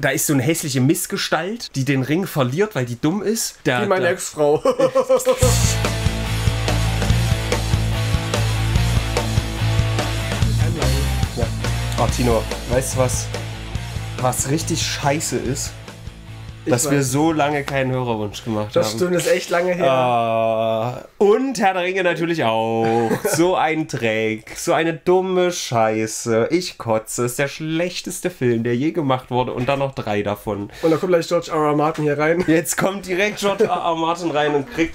Da ist so eine hässliche Missgestalt, die den Ring verliert, weil die dumm ist. Wie meine Ex-Frau. Ja. Oh, Tino, weißt du was? Was richtig scheiße ist, dass wir so lange keinen Hörerwunsch gemacht haben. Das stimmt, ist echt lange her. Und Herr der Ringe natürlich auch. So ein Dreck, so eine dumme Scheiße. Ich kotze, ist der schlechteste Film, der je gemacht wurde und dann noch 3 davon. Und da kommt gleich George R.R. Martin hier rein. Jetzt kommt direkt George R.R. Martin rein und kriegt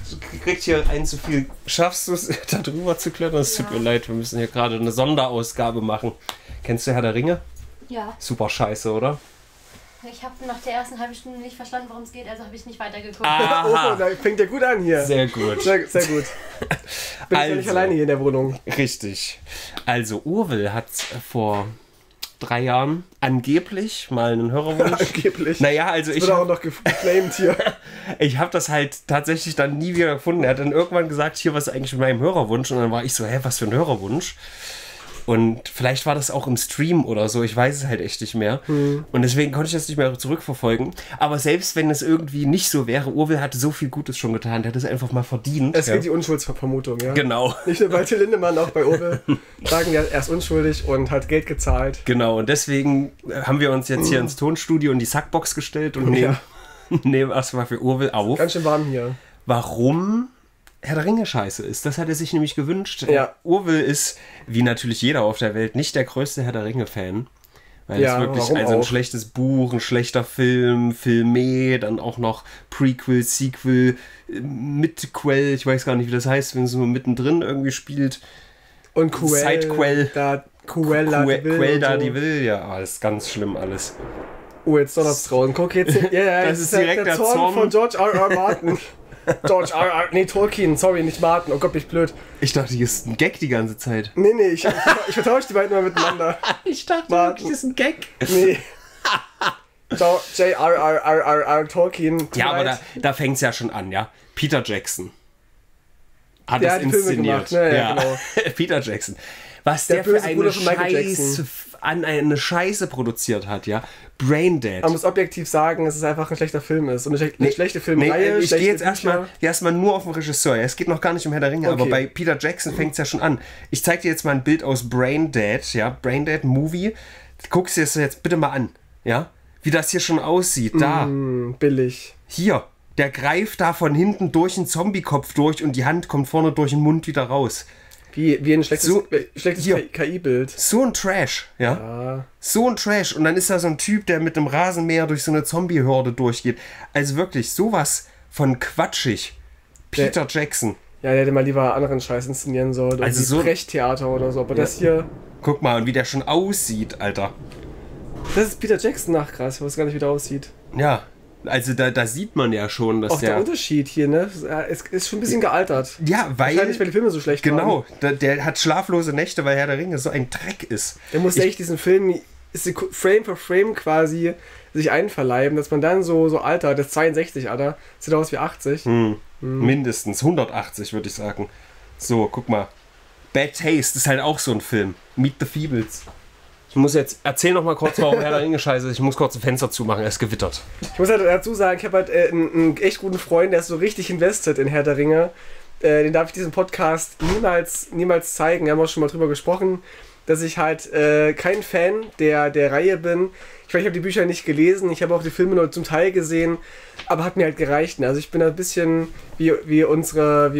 hier einen zu viel. Schaffst du es, da drüber zu klettern? Es tut mir leid, wir müssen hier gerade eine Sonderausgabe machen. Kennst du Herr der Ringe? Ja. Super Scheiße, oder? Ich habe nach der ersten halben Stunde nicht verstanden, worum es geht, also habe ich nicht weitergeguckt. Oh, da fängt ja gut an hier. Sehr gut. Sehr gut. Bin also, ich nicht alleine hier in der Wohnung. Richtig. Also Urwell hat vor 3 Jahren angeblich mal einen Hörerwunsch. Angeblich. Naja, also das wird auch noch geflamed hier. Ich habe das halt tatsächlich dann nie wieder gefunden. Er hat dann irgendwann gesagt, hier, was ist eigentlich mit meinem Hörerwunsch? Und dann war ich so, hä, was für ein Hörerwunsch? Und vielleicht war das auch im Stream oder so, ich weiß es halt echt nicht mehr. Und deswegen konnte ich das nicht mehr zurückverfolgen. Aber selbst wenn es irgendwie nicht so wäre, Urwell hatte so viel Gutes schon getan, der hat es einfach mal verdient. Es geht die Unschuldsvermutung, ja. Genau. Nicht nur bei Till Lindemann, auch bei Urwell. Sagen ja, er ist unschuldig und hat Geld gezahlt. Genau, und deswegen haben wir uns jetzt hier ins Tonstudio und die Sackbox gestellt und nehmen erstmal für Urwell auf. Ganz schön warm hier. Warum Herr der Ringe scheiße ist. Das hat er sich nämlich gewünscht. Ja. Urwell ist, wie natürlich jeder auf der Welt, nicht der größte Herr der Ringe-Fan. Weil es wirklich ein schlechtes Buch, ein schlechter Film, Filme, dann auch noch Prequel, Sequel, Midquel, ich weiß gar nicht, wie das heißt, wenn es nur mittendrin irgendwie spielt. Und Quell. Sidequel. Quell da die will. Ja, das ist ganz schlimm alles. Oh, jetzt donnert's draußen. Guck jetzt. Ja, das ist direkt der Zorn von George R.R. Martin. George R.R. Nee, Tolkien, sorry, nicht Martin. Oh Gott, bin ich blöd. Ich dachte, hier ist ein Gag die ganze Zeit. Nee, ich vertausche die beiden mal miteinander. Ich dachte, Martin. Das ist ein Gag. Nee. J.R.R. Tolkien. Ja, aber da fängt es ja schon an, ja. Peter Jackson. Hat das inszeniert. Filme gemacht. Ja. Genau. Peter Jackson. Was der für eine Scheiße produziert hat, ja. Braindead. Man muss objektiv sagen, dass es einfach ein schlechter Film ist. Und eine schlechte Filmreihe. Nee, ich gehe jetzt erstmal nur auf den Regisseur. Es geht noch gar nicht um Herr der Ringe, aber bei Peter Jackson fängt es ja schon an. Ich zeige dir jetzt mal ein Bild aus Braindead, ja. Braindead Movie. Guckst dir das jetzt bitte mal an, ja. Wie das hier schon aussieht, da. Billig. Hier. Der greift da von hinten durch den Zombie-Kopf durch und die Hand kommt vorne durch den Mund wieder raus. Wie ein schlechtes KI-Bild. So ein Trash, ja. So ein Trash. Und dann ist da so ein Typ, der mit einem Rasenmäher durch so eine Zombie-Horde durchgeht. Also wirklich, sowas von quatschig. Peter Jackson. Ja, der hätte mal lieber anderen Scheiß inszenieren sollen. Also so Brechtheater oder so. Aber das hier... Guck mal, und wie der schon aussieht, Alter. Das ist Peter Jackson, ach krass, wo es gar nicht wieder aussieht. Ja. Also da sieht man ja schon, dass der Unterschied hier, ne? Es ist schon ein bisschen gealtert. Ja, weil... Wahrscheinlich, weil die Filme so schlecht waren. Genau. Der hat schlaflose Nächte, weil Herr der Ringe so ein Dreck ist. Der muss echt diesen Film Frame for Frame quasi sich einverleiben, dass man dann so altert. Das ist 62, Alter. Sieht aus wie 80. Mindestens. 180, würde ich sagen. So, guck mal. Bad Taste ist halt auch so ein Film. Meet the Feebles. Ich muss jetzt, erzähl noch mal kurz, warum Herr der Ringe scheiße ist. Ich muss kurz ein Fenster zumachen, er ist gewittert. Ich muss halt dazu sagen, ich habe halt einen echt guten Freund, der ist so richtig invested in Herr der Ringe. Den darf ich diesen Podcast niemals zeigen. Wir haben auch schon mal drüber gesprochen, dass ich halt kein Fan der Reihe bin. Ich weiß, ich habe die Bücher nicht gelesen, ich habe auch die Filme nur zum Teil gesehen, aber hat mir halt gereicht. Also ich bin ein bisschen wie unsere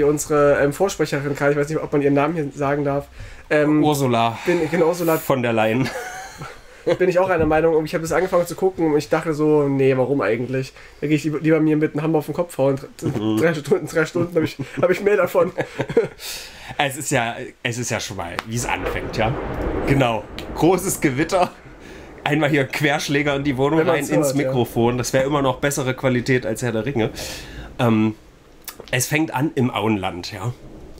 Vorsprecherin, ich weiß nicht, ob man ihren Namen hier sagen darf. Ursula. Ursula von der Leyen. Bin ich auch einer Meinung. Und ich habe das angefangen zu gucken und ich dachte so, nee, warum eigentlich? Da gehe ich lieber mir mit einem Hammer auf den Kopf hauen. 3 Stunden habe ich mehr davon. Es ist ja schon mal, wie es anfängt, ja? Genau. Großes Gewitter. Einmal hier Querschläger in die Wohnung rein, ins Mikrofon. Ja. Das wäre immer noch bessere Qualität als Herr der Ringe. Es fängt an im Auenland, ja.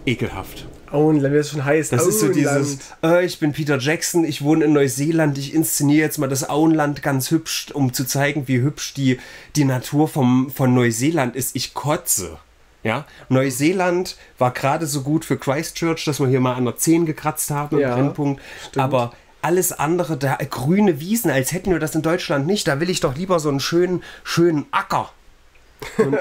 Ekelhaft. Auenland, wie das schon heißt. Das ist so dieses, ich bin Peter Jackson, ich wohne in Neuseeland, ich inszeniere jetzt mal das Auenland ganz hübsch, um zu zeigen, wie hübsch die Natur von Neuseeland ist. Ich kotze. Ja? Neuseeland war gerade so gut für Christchurch, dass wir hier mal an der 10 gekratzt haben, im Brennpunkt. Aber alles andere, da grüne Wiesen, als hätten wir das in Deutschland nicht. Da will ich doch lieber so einen schönen Acker. Und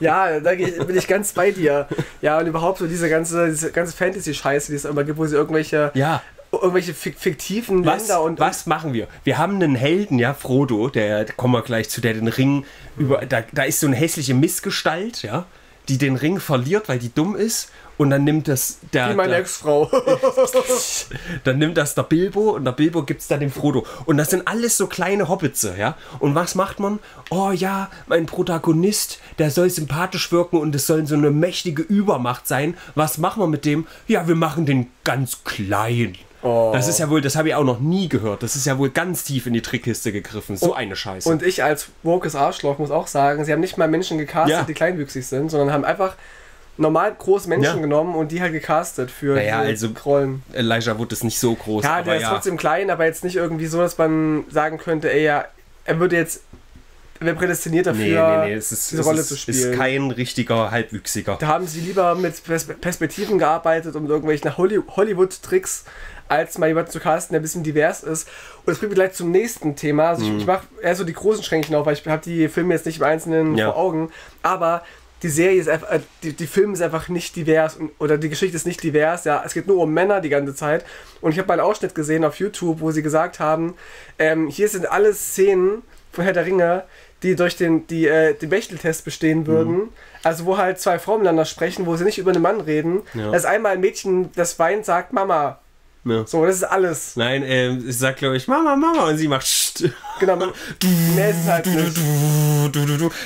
ja, da bin ich ganz bei dir. Ja, und überhaupt so diese ganze Fantasy-Scheiße, die es immer gibt, wo sie irgendwelche... Ja. Irgendwelche fiktiven Länder und... Was machen wir? Wir haben einen Helden, ja, Frodo, der, kommen wir gleich zu, der den Ring über... Da ist so eine hässliche Missgestalt, ja, die den Ring verliert, weil die dumm ist, und dann nimmt das... Wie meine Ex-Frau. Dann nimmt das der Bilbo, und der Bilbo gibt es dann dem Frodo. Und das sind alles so kleine Hobbitze, ja. Und was macht man? Oh ja, mein Protagonist, der soll sympathisch wirken und es soll so eine mächtige Übermacht sein. Was machen wir mit dem? Ja, wir machen den ganz klein. Oh. Das ist ja wohl, das habe ich auch noch nie gehört. Das ist ja wohl ganz tief in die Trickkiste gegriffen. So eine Scheiße. Und ich als wokes Arschloch muss auch sagen, sie haben nicht mal Menschen gecastet, ja, die kleinwüchsig sind, sondern haben einfach normal große Menschen, ja, genommen und die halt gecastet für also Rollen. Elijah Wood ist nicht so groß. Ja, der aber ist trotzdem klein, aber jetzt nicht irgendwie so, dass man sagen könnte, ey, ja, er würde jetzt... Wer prädestiniert dafür, diese Rolle zu spielen? Ist kein richtiger Halbwüchsiger. Da haben sie lieber mit Perspektiven gearbeitet und mit irgendwelchen Hollywood-Tricks, als mal jemanden zu casten, der ein bisschen divers ist. Und das bringt mich gleich zum nächsten Thema. Also ich mache eher so die großen Schränkchen auf, weil ich habe die Filme jetzt nicht im Einzelnen vor Augen. Aber die Serie ist einfach, die Film ist einfach nicht divers oder die Geschichte ist nicht divers. Ja, es geht nur um Männer die ganze Zeit. Und ich habe mal einen Ausschnitt gesehen auf YouTube, wo sie gesagt haben, hier sind alle Szenen von Herr der Ringe, die durch den Bechteltest bestehen würden. Also wo halt zwei Frauen miteinander sprechen, wo sie nicht über einen Mann reden. Ja. Dass einmal ein Mädchen, das weint, sagt Mama. Ja. So, das ist alles. Nein, ich sag, glaube ich, Mama, Mama, und sie macht Scht. Genau. Nee, ist halt nicht.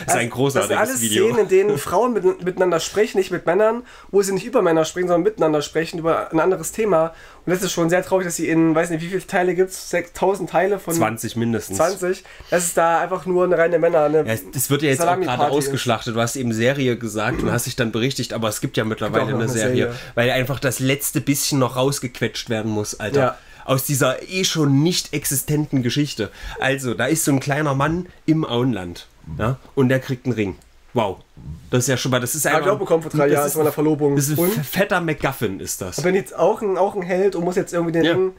Das ist ein großartiges Video. Das sind alles Video. Szenen, in denen Frauen miteinander sprechen, nicht mit Männern, wo sie nicht über Männer sprechen, sondern miteinander sprechen über ein anderes Thema. Und das ist schon sehr traurig, dass sie in, weiß nicht, wie viele Teile gibt es? 6.000 Teile von... 20 mindestens. 20. Das ist da einfach nur eine reine Männer. Eine das wird ja jetzt auch gerade ausgeschlachtet. Du hast eben Serie gesagt und hast dich dann berichtigt, aber es gibt ja mittlerweile eine Serie, weil einfach das letzte bisschen noch rausgequetscht werden muss, Alter. Ja. Aus dieser eh schon nicht existenten Geschichte. Also, da ist so ein kleiner Mann im Auenland, ja, und der kriegt einen Ring. Wow, das ist ja schon mal, das ist einfach... Ich habe auch bekommen vor 3 Jahren zu meiner Verlobung. Das ist ein fetter MacGuffin, ist das. Aber jetzt auch ein Held und muss jetzt irgendwie den Ring...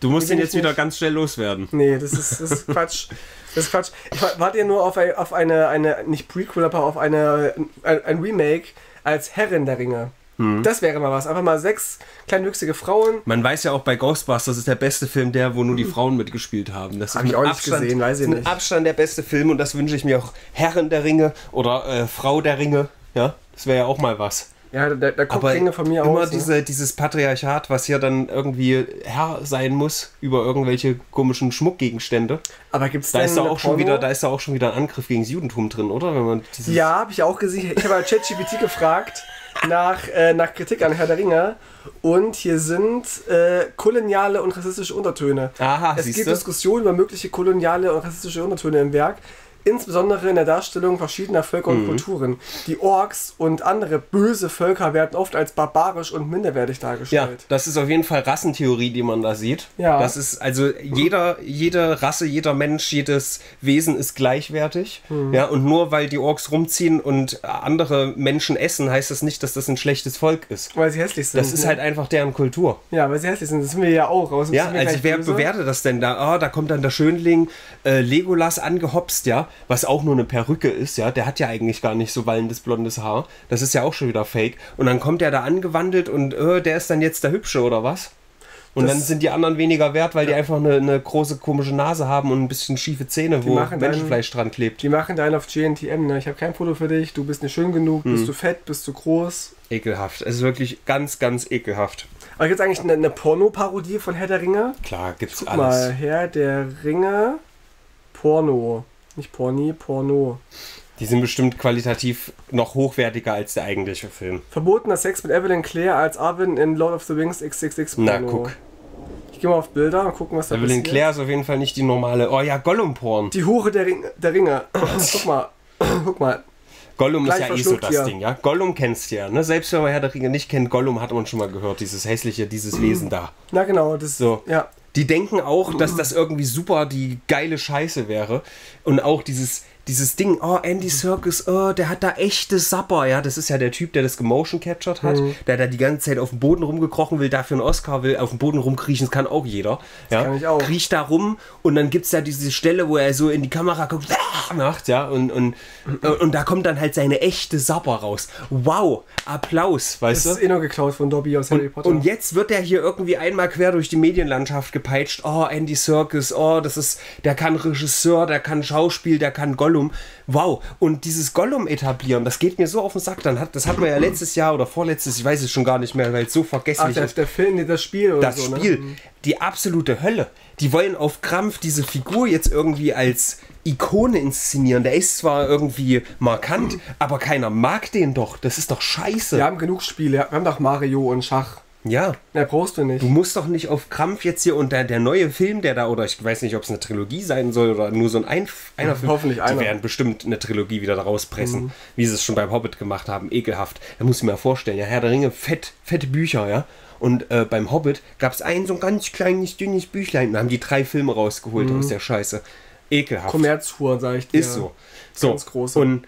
Du musst den jetzt wieder ganz schnell loswerden. Nee, das ist Quatsch. Das ist Quatsch. Ich warte ja nur auf eine nicht Prequel, aber auf ein Remake als Herrin der Ringe. Das wäre mal was. Einfach mal 6 kleinwüchsige Frauen. Man weiß ja auch bei Ghostbusters, das ist der beste Film, wo nur die Frauen mitgespielt haben. Das habe ich auch nicht gesehen, weiß ich nicht. Mit Abstand der beste Film und das wünsche ich mir auch. Herren der Ringe oder Frau der Ringe. Ja, das wäre ja auch mal was. Ja, da kommt Ringe von mir aus. Aber immer dieses Patriarchat, was hier dann irgendwie Herr sein muss über irgendwelche komischen Schmuckgegenstände. Aber gibt's da ist da auch schon wieder ein Angriff gegen das Judentum drin, oder? Wenn man ja, habe ich auch gesehen. Ich habe mal ChatGPT gefragt nach Kritik an Herr der Ringe und hier sind koloniale und rassistische Untertöne. Aha, es gibt Diskussionen über mögliche koloniale und rassistische Untertöne im Werk, insbesondere in der Darstellung verschiedener Völker und Kulturen. Die Orks und andere böse Völker werden oft als barbarisch und minderwertig dargestellt. Ja, das ist auf jeden Fall Rassentheorie, die man da sieht. Ja. Das ist also jede Rasse, jeder Mensch, jedes Wesen ist gleichwertig. Ja, und nur weil die Orks rumziehen und andere Menschen essen, heißt das nicht, dass das ein schlechtes Volk ist. Weil sie hässlich sind. Das ist halt einfach deren Kultur. Ja, weil sie hässlich sind. Das sind wir ja auch. Also ja, also wer bewertet das denn da? Oh, da kommt dann der Schönling Legolas angehopst, ja. Was auch nur eine Perücke ist, ja, der hat ja eigentlich gar nicht so wallendes, blondes Haar. Das ist ja auch schon wieder fake. Und dann kommt er da angewandelt und der ist dann jetzt der Hübsche oder was? Und dann sind die anderen weniger wert, weil die einfach eine große, komische Nase haben und ein bisschen schiefe Zähne, wo Menschenfleisch dran klebt. Die machen deinen auf GNTM, ne? Ich habe kein Foto für dich, du bist nicht schön genug, bist du fett, bist du groß. Ekelhaft. Es ist wirklich ganz, ganz ekelhaft. Aber gibt es eigentlich eine Porno-Parodie von Herr der Ringe? Klar, gibt's alles. Guck mal, Herr der Ringe, Porno. Nicht Porni, Porno. Die sind bestimmt qualitativ noch hochwertiger als der eigentliche Film. Verbotener Sex mit Evelyn Claire als Arwen in Lord of the Rings XXX Porno. Na, guck. Ich gehe mal auf Bilder und gucken, was da passiert. Evelyn Claire ist auf jeden Fall nicht die normale... Oh ja, Gollum-Porn. Die Hure der Ringe. Guck mal. Guck mal. Gollum ist ja eh so das Ding, ja? Gollum kennst du ja, ne? Selbst wenn man Herr der Ringe nicht kennt, Gollum hat man schon mal gehört. Dieses hässliche, dieses Wesen da. Na genau, das... So. Ja. Die denken auch, dass das irgendwie super die geile Scheiße wäre. Und auch dieses dieses Ding, oh, Andy Serkis, oh, der hat da echte Sapper, ja, das ist ja der Typ, der das gemotion-captured hat, der da die ganze Zeit auf dem Boden rumgekrochen will, dafür einen Oscar will, auf dem Boden rumkriechen, das kann auch jeder, das ja, kann ich auch. Kriecht da rum und dann gibt es ja diese Stelle, wo er so in die Kamera guckt, macht, ja, und da kommt dann halt seine echte Sapper raus. Wow, Applaus, weißt du? Das ist eh noch geklaut von Dobby aus Harry Potter. Und jetzt wird er hier irgendwie einmal quer durch die Medienlandschaft gepeitscht, oh, Andy Serkis, oh, das ist, der kann Regisseur, der kann Schauspiel, der kann Gold. Wow, und dieses Gollum etablieren, das geht mir so auf den Sack. Dann hat, das hatten wir ja letztes Jahr oder vorletztes, ich weiß es schon gar nicht mehr, weil es so vergesslich ist. Der Film, das Spiel oder so. Das Spiel, ne? Die absolute Hölle. Die wollen auf Krampf diese Figur jetzt irgendwie als Ikone inszenieren. Der ist zwar irgendwie markant, aber keiner mag den doch. Das ist doch scheiße. Wir haben genug Spiele, wir haben doch Mario und Schach. Ja. Na, brauchst du nicht. Du musst doch nicht auf Krampf jetzt hier und der neue Film, der da, oder ich weiß nicht, ob es eine Trilogie sein soll oder nur so einer Film. Hoffentlich einer. Die werden bestimmt eine Trilogie wieder daraus pressen, wie sie es schon beim Hobbit gemacht haben. Ekelhaft. Da muss ich mir vorstellen, ja, Herr der Ringe, fette Bücher, ja. Und beim Hobbit gab es ein so ein ganz kleines, dünnes Büchlein. Da haben die 3 Filme rausgeholt aus der Scheiße. Ekelhaft. Kommerzfuhr, sag ich dir. Ist so. Ganz groß. Und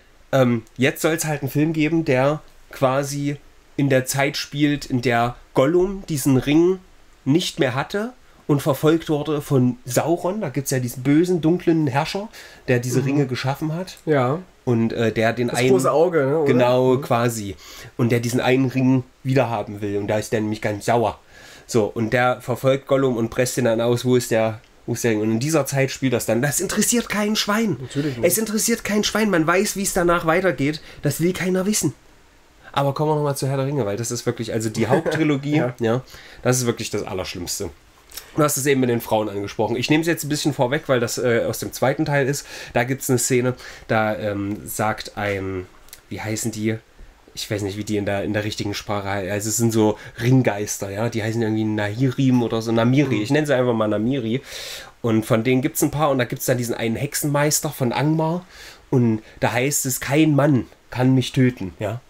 jetzt soll es halt einen Film geben, der quasi in der Zeit spielt, in der Gollum diesen Ring nicht mehr hatte und verfolgt wurde von Sauron. Da gibt es ja diesen bösen, dunklen Herrscher, der diese Ringe geschaffen hat. Ja. Und der den das einen... Das große Auge, ne? Oder? Genau, quasi. Und der diesen einen Ring wiederhaben will. Und da ist der nämlich ganz sauer. So, und der verfolgt Gollum und presst ihn dann aus, wo ist der... Und in dieser Zeit spielt das dann. Das interessiert kein Schwein. Natürlich nicht. Es interessiert kein Schwein. Man weiß, wie es danach weitergeht. Das will keiner wissen. Aber kommen wir nochmal zu Herr der Ringe, weil das ist wirklich, also die Haupttrilogie, ja, das ist wirklich das Allerschlimmste. Du hast es eben mit den Frauen angesprochen. Ich nehme es jetzt ein bisschen vorweg, weil das aus dem zweiten Teil ist. Da gibt es eine Szene, da sagt ein, wie heißen die? Ich weiß nicht, wie die in der richtigen Sprache heißen. Also es sind so Ringgeister, ja, die heißen irgendwie Nahirim oder so, Namiri. Ich nenne sie einfach mal Namiri. Und von denen gibt es ein paar und da gibt es dann diesen einen Hexenmeister von Angmar und da heißt es, kein Mann kann mich töten, ja.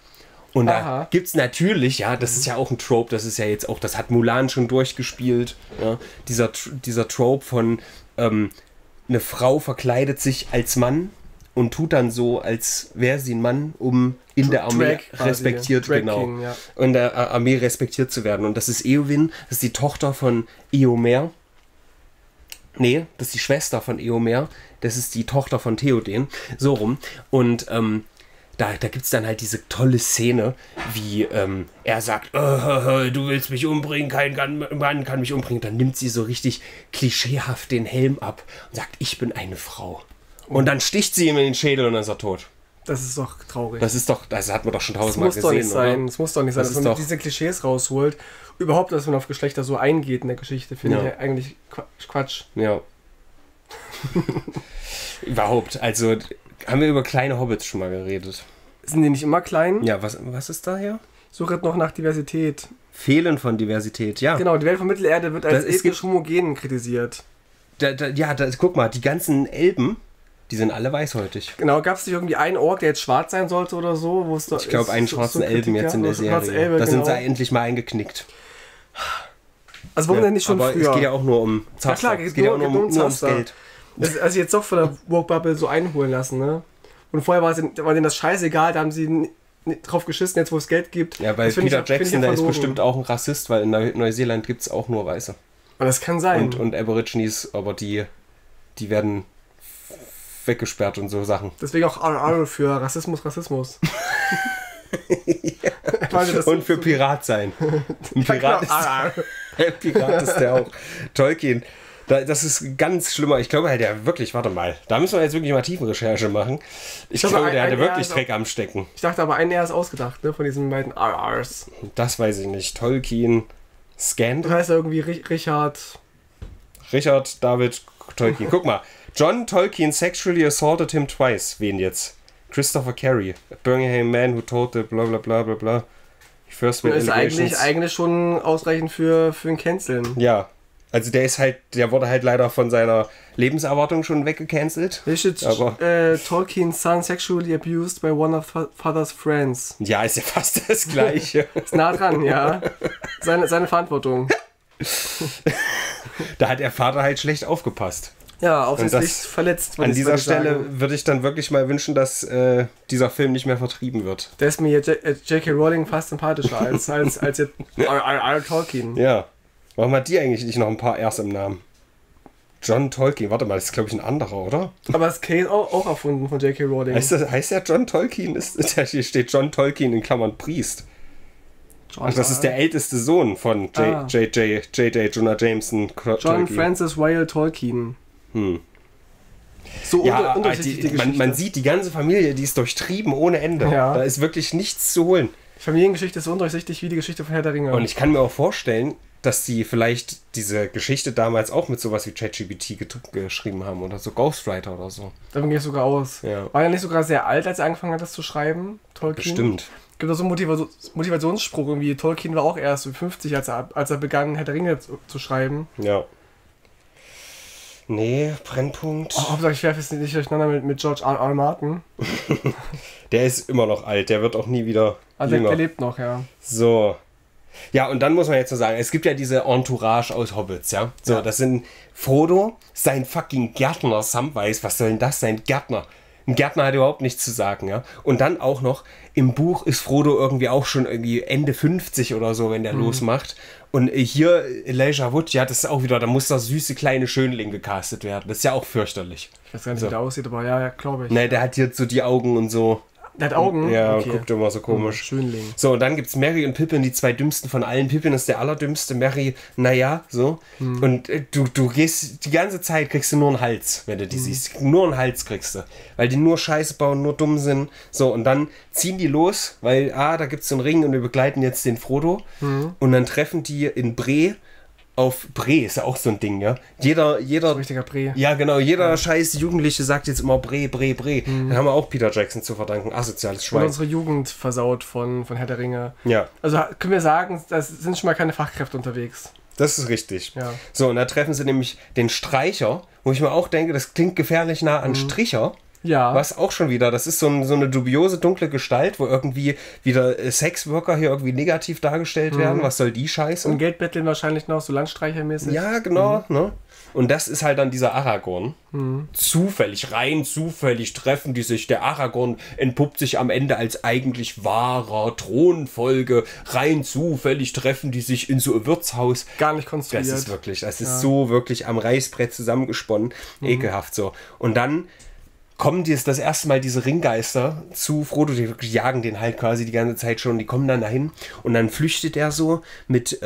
Und da gibt es natürlich, ja, das ist ja auch ein Trope, das ist ja jetzt auch, das hat Mulan schon durchgespielt, ja, dieser Trope von eine Frau verkleidet sich als Mann und tut dann so, als wäre sie ein Mann, um in der Armee respektiert, genau, in der Armee respektiert zu werden. Und das ist Éowyn, das ist die Tochter von Eomer. Nee, das ist die Schwester von Eomer, das ist die Tochter von Theoden, so rum. Und da gibt es dann halt diese tolle Szene, wie er sagt, du willst mich umbringen, kein Mann kann mich umbringen. Dann nimmt sie so richtig klischeehaft den Helm ab und sagt, ich bin eine Frau. Und dann sticht sie ihm in den Schädel und dann ist er tot. Das ist doch traurig. Das ist doch, das hat man doch schon tausendmal gesehen, oder? Das muss doch nicht sein, dass man diese Klischees rausholt. Überhaupt, dass man auf Geschlechter so eingeht in der Geschichte, finde ich eigentlich Quatsch. Ja. Überhaupt, also... Haben wir über kleine Hobbits schon mal geredet? Sind die nicht immer klein? Ja, was ist da her? Suche noch nach Diversität. Fehlen von Diversität, ja. Genau, die Welt von Mittelerde wird als ethnisch homogen kritisiert. Guck mal, die ganzen Elben, die sind alle weißhäutig. Genau, gab es nicht irgendwie einen Ork, der jetzt schwarz sein sollte oder so? Wo es da, ich glaube, einen schwarzen Elben jetzt in der Serie. Da sind sie endlich mal eingeknickt. Also warum denn nicht schon früher? Es geht ja auch nur um Zapfstag. Ja klar, es geht ja auch nur ums Geld. Also jetzt doch von der Woke-Bubble so einholen lassen, ne? Und vorher war denen das scheißegal, da haben sie drauf geschissen, jetzt wo es Geld gibt. Ja, weil Peter Jackson, der ist bestimmt auch ein Rassist, weil in Neuseeland gibt es auch nur Weiße. Und das kann sein. Und Aborigines, aber die werden weggesperrt und so Sachen. Deswegen auch RR für Rassismus. Ja. Und für Pirat sein. Ein Pirat ist der auch. Tolkien. Das ist ganz schlimmer. Ich glaube, der hat wirklich, warte mal, da müssen wir jetzt wirklich mal Tiefenrecherche machen. Ich glaube, der hatte wirklich Dreck am Stecken. Ich dachte aber, ein R ist ausgedacht, ne, von diesen beiden RRs. Das weiß ich nicht. Tolkien, Scand. Das heißt irgendwie Richard David Tolkien. Guck mal. John Tolkien sexually assaulted him twice. Wen jetzt? Christopher Carey. A Birmingham man who told the bla bla bla bla bla. First das ist eigentlich schon ausreichend für ein Canceln. Ja. Also der wurde halt leider von seiner Lebenserwartung schon weggecancelt. Tolkien's son sexually abused by one of father's friends. Ja, ist ja fast das Gleiche. Ist nah dran, ja. Seine Verantwortung. Da hat der Vater halt schlecht aufgepasst. Ja, offensichtlich verletzt. An dieser Stelle würde ich dann wirklich mal wünschen, dass dieser Film nicht mehr vertrieben wird. Der ist mir J.K. Rowling fast sympathischer als jetzt R.R. Tolkien. Ja. Warum hat die eigentlich nicht noch ein paar R's im Namen? John Tolkien, warte mal, das ist glaube ich ein anderer, oder? Aber das K ist auch erfunden von J.K. Rowling. Heißt der John Tolkien? Hier steht John Tolkien in Klammern Priest. John, ach, das ist der älteste Sohn von J.J. Jonah Jameson Tolkien. John Francis Whale Tolkien. Hm. So ja, man sieht, die ganze Familie, die ist durchtrieben ohne Ende. Ja. Da ist wirklich nichts zu holen. Die Familiengeschichte ist so undurchsichtig wie die Geschichte von Herr der Ringe. Und ich kann mir auch vorstellen, dass sie vielleicht diese Geschichte damals auch mit sowas wie ChatGPT geschrieben haben oder so Ghostwriter oder so. Davon gehe ich sogar aus. Ja. War ja nicht sogar sehr alt, als er angefangen hat, das zu schreiben, Tolkien? Bestimmt. Gibt auch so einen Motivationsspruch irgendwie. Tolkien war auch erst 50, als er begann, Herr der Ringe zu schreiben. Ja. Nee, Brennpunkt. Oh, Hauptsache, ich werfe jetzt nicht durcheinander mit George R.R. Martin. Der ist immer noch alt, der wird auch nie wieder jünger. Der lebt noch, ja. So. Ja, und dann muss man jetzt so sagen, es gibt ja diese Entourage aus Hobbits, ja. So, ja. Das sind Frodo, sein fucking Gärtner Samwise, was soll denn das sein? Gärtner. Ein Gärtner hat überhaupt nichts zu sagen, ja. Und dann auch noch, im Buch ist Frodo irgendwie auch schon irgendwie Ende 50 oder so, wenn der losmacht. Und hier Elijah Wood, ja, das ist auch wieder, da muss das süße kleine Schönling gecastet werden. Das ist ja auch fürchterlich. Ich weiß gar nicht, wie der aussieht, aber ja, glaube ich. Ne, der hat jetzt so die Augen und so. Der hat Augen? Ja, okay. Guckt immer so komisch. Schönling. So, und dann gibt's Merry und Pippin, die zwei dümmsten von allen. Pippin ist der allerdümmste, Merry, naja, so. Und du gehst, die ganze Zeit kriegst du nur einen Hals, wenn du die siehst. Nur einen Hals kriegst du. Weil die nur Scheiße bauen, nur dumm sind. So, und dann ziehen die los, weil, da gibt's so einen Ring und wir begleiten jetzt den Frodo. Und dann treffen die in Bree auf Bree, ist ja auch so ein Ding, ja. Jeder so richtiger Bree. Ja, genau, jeder scheiß Jugendliche sagt jetzt immer Bree, Bree, Bree. Dann haben wir auch Peter Jackson zu verdanken, asoziales Schwein. Und unsere Jugend versaut von Herr der Ringe. Ja. Also können wir sagen, da sind schon mal keine Fachkräfte unterwegs. Das ist richtig. Ja. So, und da treffen sie nämlich den Streicher, wo ich mir auch denke, das klingt gefährlich nah an Stricher. Ja. Was auch schon wieder, das ist so eine dubiose, dunkle Gestalt, wo irgendwie wieder Sexworker hier irgendwie negativ dargestellt werden. Was soll die Scheiße? Und Geld betteln wahrscheinlich noch, so landstreichermäßig. Ja, genau. Ne? Und das ist halt dann dieser Aragorn. Zufällig, rein zufällig treffen die sich. Der Aragorn entpuppt sich am Ende als eigentlich wahrer Thronfolge. Rein zufällig treffen die sich in so einem Wirtshaus. Gar nicht konstruiert. Das ist wirklich, das ist so wirklich am Reißbrett zusammengesponnen. Ekelhaft so. Und dann kommen die jetzt das erste Mal diese Ringgeister zu Frodo, die jagen den halt quasi die ganze Zeit schon, die kommen dann dahin und dann flüchtet er so mit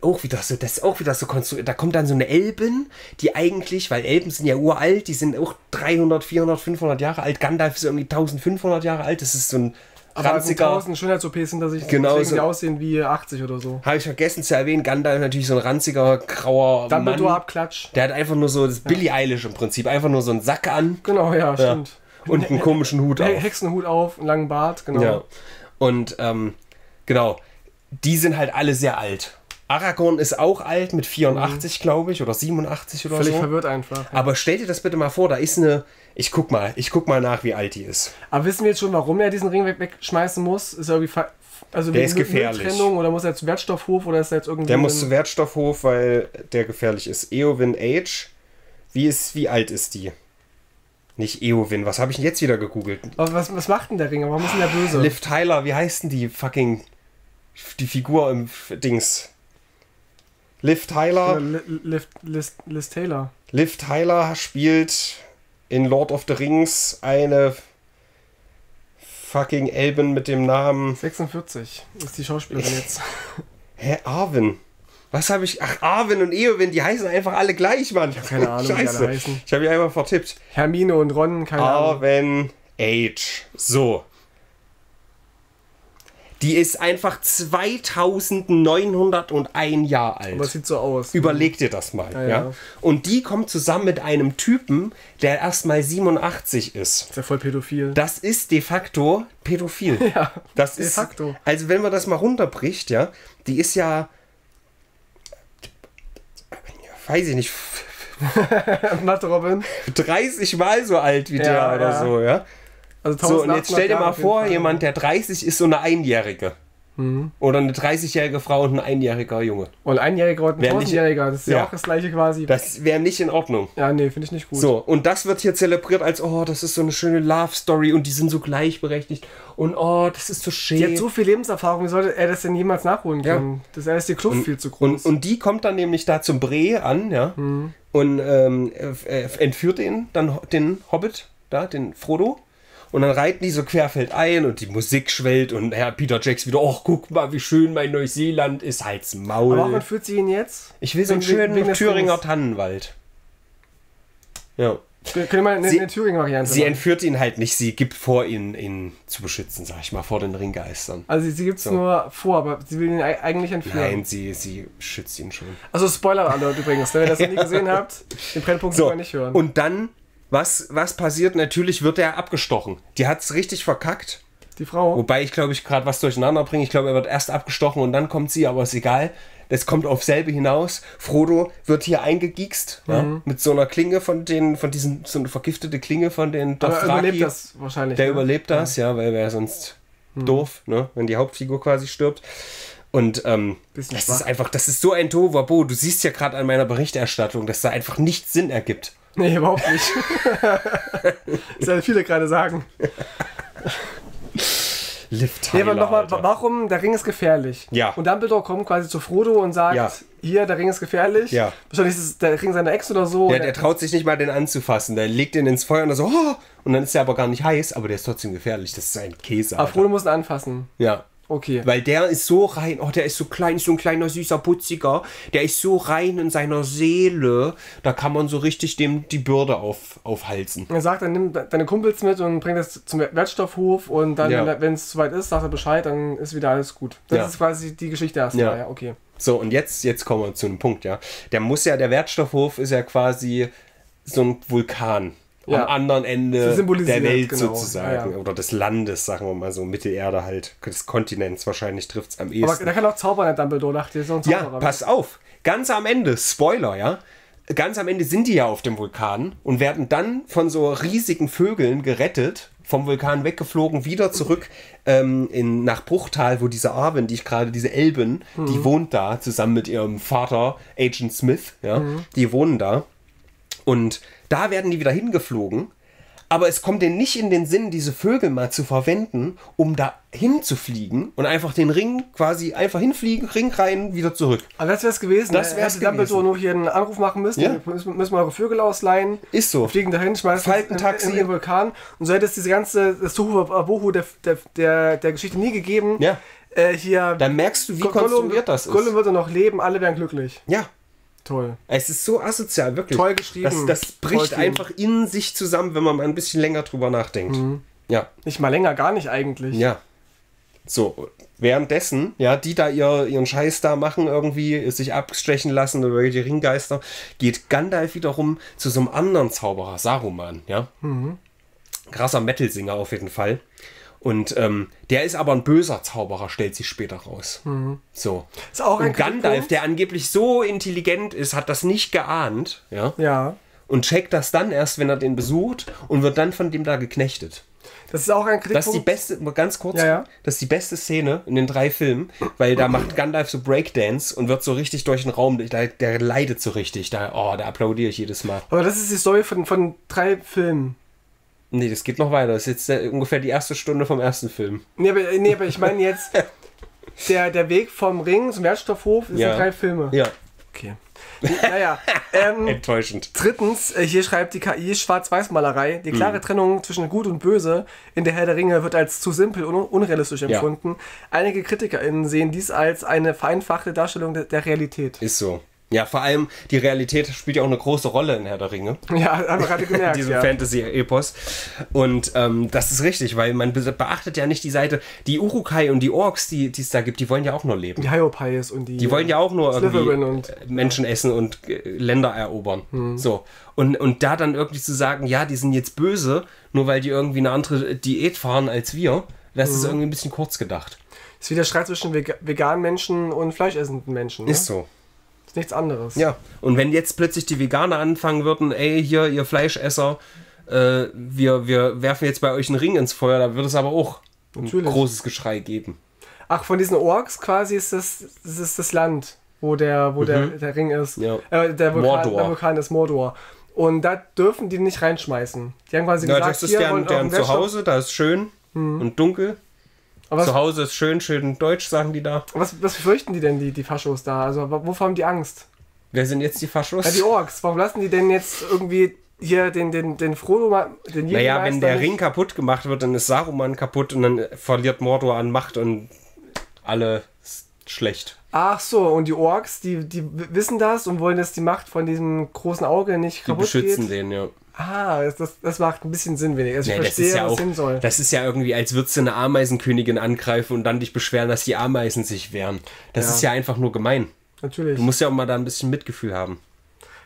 auch wieder so, das ist auch wieder so konstruiert, da kommt dann so eine Elbin, die eigentlich, weil Elben sind ja uralt, die sind auch 300, 400, 500 Jahre alt, Gandalf ist irgendwie 1500 Jahre alt, das ist so ein ranziger. Aber 1000 Schönheits-OPs hinter sich, genau, so, die aussehen wie 80 oder so. Habe ich vergessen zu erwähnen, Gandalf natürlich so ein ranziger, grauer Dumbledore-Abklatsch. Der hat einfach nur so, das ist Billie Eilish im Prinzip, einfach nur so einen Sack an. Genau, ja, stimmt. Und einen komischen Hut auf. Hexenhut auf, einen langen Bart, genau. Ja. Und, genau, die sind halt alle sehr alt. Aragorn ist auch alt, mit 84, glaube ich, oder 87 oder so. Völlig verwirrt einfach. Ja. Aber stell dir das bitte mal vor, da ist eine... Ich guck mal nach, wie alt die ist. Aber wissen wir jetzt schon, warum er diesen Ring wegschmeißen muss? Ist er irgendwie... Also der ist gefährlich. Trennung, oder muss er zum Wertstoffhof, oder ist er jetzt irgendwie... Der muss zum Wertstoffhof, weil der gefährlich ist. Eowyn Age. Wie alt ist die? Nicht Eowyn. Was habe ich denn jetzt wieder gegoogelt? Aber was macht denn der Ring? Warum ist denn der böse? Liv Tyler, wie heißt denn die fucking... Die Figur im Dings... Liv Tyler. Liz Taylor. Liv Tyler spielt in Lord of the Rings eine fucking Elben mit dem Namen. 46 ist die Schauspielerin jetzt. Hä, Arwen? Was habe ich? Ach, Arwen und Eowyn, die heißen einfach alle gleich, Mann. Ich habe keine Ahnung, wie alle heißen. Ich habe mich einfach vertippt. Hermine und Ron, keine Ahnung. Arwen Age. So. Die ist einfach 2901 Jahre alt. Aber das sieht so aus. Überleg dir das mal. Ja. Und die kommt zusammen mit einem Typen, der erstmal 87 ist. Das ist ja voll pädophil. Das ist de facto pädophil. Ja, das de facto. Ist, also wenn man das mal runterbricht, ja, die ist ja, weiß ich nicht, Matt Robin. 30 Mal so alt wie der oder so, ja. Also so, und jetzt stell dir mal vor, jemand, der 30 ist, so eine Einjährige. Mhm. Oder eine 30-jährige Frau und ein 1-jähriger Junge. Und ein 1-jähriger und ein 1000-jähriger, das ist ja auch das gleiche quasi. Das wäre nicht in Ordnung. Ja, nee, finde ich nicht gut. So, und das wird hier zelebriert als, oh, das ist so eine schöne Love-Story und die sind so gleichberechtigt. Und oh, das ist so schön. Die hat so viel Lebenserfahrung, wie sollte er das denn jemals nachholen können? Ja. Das ist die Kluft viel zu groß. Und die kommt dann nämlich da zum Bree an, ja, und entführt ihn, dann den Hobbit, da, den Frodo. Und dann reiten die so querfeld ein und die Musik schwellt und Herr Peter Jackson wieder, oh, guck mal, wie schön mein Neuseeland ist, halt's Maul. Aber warum führt sie ihn jetzt? Ich will so einen schönen Thüringer Tannenwald. Ja. Können wir mal eine Thüringer-Variante? Sie entführt ihn halt nicht, sie gibt vor, ihn zu beschützen, sag ich mal, vor den Ringgeistern. Also sie gibt es nur vor, aber sie will ihn eigentlich entführen. Nein, sie schützt ihn schon. Also Spoiler-Alert übrigens, wenn ihr das nie gesehen habt, den Brennpunkt kann man nicht hören. Und dann was passiert? Natürlich wird er abgestochen. Die hat es richtig verkackt. Die Frau. Wobei ich glaube, ich gerade was durcheinander bringe. Ich glaube, er wird erst abgestochen und dann kommt sie, aber ist egal. Das kommt auf selbe hinaus. Frodo wird hier eingegiekst, ja, mit so einer Klinge so eine vergiftete Klinge von den Dothraki. Der überlebt das wahrscheinlich. Der überlebt das, ja, weil wäre sonst doof, ne, wenn die Hauptfigur quasi stirbt. Und das ist so ein Tohuwabohu. Du siehst ja gerade an meiner Berichterstattung, dass da einfach nichts Sinn ergibt. Nee, überhaupt nicht. Das werden viele gerade sagen. Liv Tyler, nee, aber nochmal, warum? Der Ring ist gefährlich. Ja. Und Dumbledore kommt quasi zu Frodo und sagt, hier, der Ring ist gefährlich. Ja. Wahrscheinlich ist es der Ring seiner Ex oder so. Ja, der traut sich nicht mal, den anzufassen. Der legt ihn ins Feuer und dann so, oh! Und dann ist er aber gar nicht heiß, aber der ist trotzdem gefährlich. Das ist ein Käse. Aber Frodo muss ihn anfassen. Ja. Okay. Weil der ist so rein, oh, der ist so klein, so ein kleiner, süßer Putziger, der ist so rein in seiner Seele, da kann man so richtig dem die Bürde aufhalsen. Er sagt, dann nimm deine Kumpels mit und bring das zum Wertstoffhof und dann, wenn es soweit ist, sagt er Bescheid, dann ist wieder alles gut. Das ist quasi die Geschichte erstmal, ja, okay. So, und jetzt kommen wir zu einem Punkt, ja. Der Wertstoffhof ist ja quasi so ein Vulkan. Am anderen Ende der Welt sozusagen. Ja. Oder des Landes, sagen wir mal so. Mittelerde halt. Des Kontinents wahrscheinlich trifft es am ehesten. Aber da kann auch zaubern, der Dumbledore, dachte ich. Ja, pass auf. Ganz am Ende, Spoiler, ja. Ganz am Ende sind die ja auf dem Vulkan und werden dann von so riesigen Vögeln gerettet, vom Vulkan weggeflogen, wieder zurück nach Bruchtal, wo diese Arwen, diese Elben, die wohnt da zusammen mit ihrem Vater, Agent Smith, ja. Die wohnen da. Und da werden die wieder hingeflogen, aber es kommt denen nicht in den Sinn, diese Vögel mal zu verwenden, um da hinzufliegen und einfach den Ring quasi einfach hinfliegen, Ring rein, wieder zurück. Aber das wäre es gewesen. Das wäre es gewesen. Dumbledore nur hier einen Anruf machen müssen, müssen wir eure Vögel ausleihen. Ist so. Fliegen dahin, schmeißen in den Vulkan. Und so hätte es diese ganze Tohuwabohu der Geschichte nie gegeben. Ja. Dann merkst du, wie konstruiert das ist. Gollum würde noch leben, alle wären glücklich. Ja. Toll. Es ist so asozial, wirklich. Toll geschrieben. Das bricht einfach in sich zusammen, wenn man mal ein bisschen länger drüber nachdenkt. Ja. Nicht mal länger, gar nicht eigentlich. Ja. So, währenddessen, ja, die da ihren Scheiß da machen irgendwie, sich abstechen lassen oder die Ringgeister, geht Gandalf wiederum zu so einem anderen Zauberer, Saruman, ja. Krasser Metal-Singer auf jeden Fall. Und der ist aber ein böser Zauberer, stellt sich später raus. So. Ist auch ein Gandalf, der angeblich so intelligent ist, hat das nicht geahnt. Ja? Ja. Und checkt das dann erst, wenn er den besucht und wird dann von dem da geknechtet. Das ist auch ein Kritikpunkt. Das ist die beste, ganz kurz, das ist die beste Szene in den 3 Filmen, weil da macht Gandalf so Breakdance und wird so richtig durch den Raum, der leidet so richtig. Da applaudiere ich jedes Mal. Aber das ist die Story von 3 Filmen. Nee, das geht noch weiter. Das ist jetzt ungefähr die erste Stunde vom ersten Film. Nee, aber ich meine jetzt, der Weg vom Ring zum Wertstoffhof sind 3 Filme. Ja. Okay. Naja. Enttäuschend. Drittens, hier schreibt die KI Schwarz-Weiß-Malerei. Die klare Trennung zwischen Gut und Böse in der Herr der Ringe wird als zu simpel und unrealistisch empfunden. Einige KritikerInnen sehen dies als eine vereinfachte Darstellung der Realität. Ist so. Ja, vor allem die Realität spielt ja auch eine große Rolle in Herr der Ringe. Ja, haben wir gerade gemerkt. Diesem Fantasy-Epos. Und das ist richtig, weil man beachtet ja nicht die Seite, die Urukai und die Orks, die es da gibt, die wollen ja auch nur leben. Die Hyopais und die... Die wollen ja auch nur irgendwie und Menschen essen und Länder erobern. So. Und da dann irgendwie zu sagen, ja, die sind jetzt böse, nur weil die irgendwie eine andere Diät fahren als wir, das ist irgendwie ein bisschen kurz gedacht. Das ist wie der Streit zwischen veganen Menschen und fleischessenden Menschen. Ne? Ist so. Nichts anderes. Ja, und wenn jetzt plötzlich die Veganer anfangen würden, ey, hier, ihr Fleischesser, wir werfen jetzt bei euch einen Ring ins Feuer, da würde es aber auch ein großes Geschrei geben. Ach, von diesen Orks quasi ist das Land, wo der, der Ring ist. Ja. Der Vulkan ist Mordor. Und da dürfen die nicht reinschmeißen. Die haben quasi gesagt, das ist hier deren Zuhause, da ist schön und dunkel. Aber zu Hause ist schön, schön deutsch, sagen die da. Was fürchten die denn, die Faschos da? Also wovor haben die Angst? Wer sind jetzt die Faschos? Ja, die Orks. Warum lassen die denn jetzt irgendwie hier den Frodo mal... Naja, wenn der Ring kaputt gemacht wird, dann ist Saruman kaputt und dann verliert Mordor an Macht und alle schlecht. Ach so, und die Orks, die wissen das und wollen, dass die Macht von diesem großen Auge nicht kaputt geht? Die beschützen den, ja. Ah, das macht ein bisschen Sinn, wenig. Also ich verstehe, das ist ja was auch, hin soll. Das ist ja irgendwie, als würdest du eine Ameisenkönigin angreifen und dann dich beschweren, dass die Ameisen sich wehren. Das ist ja einfach nur gemein. Natürlich. Du musst ja auch mal da ein bisschen Mitgefühl haben.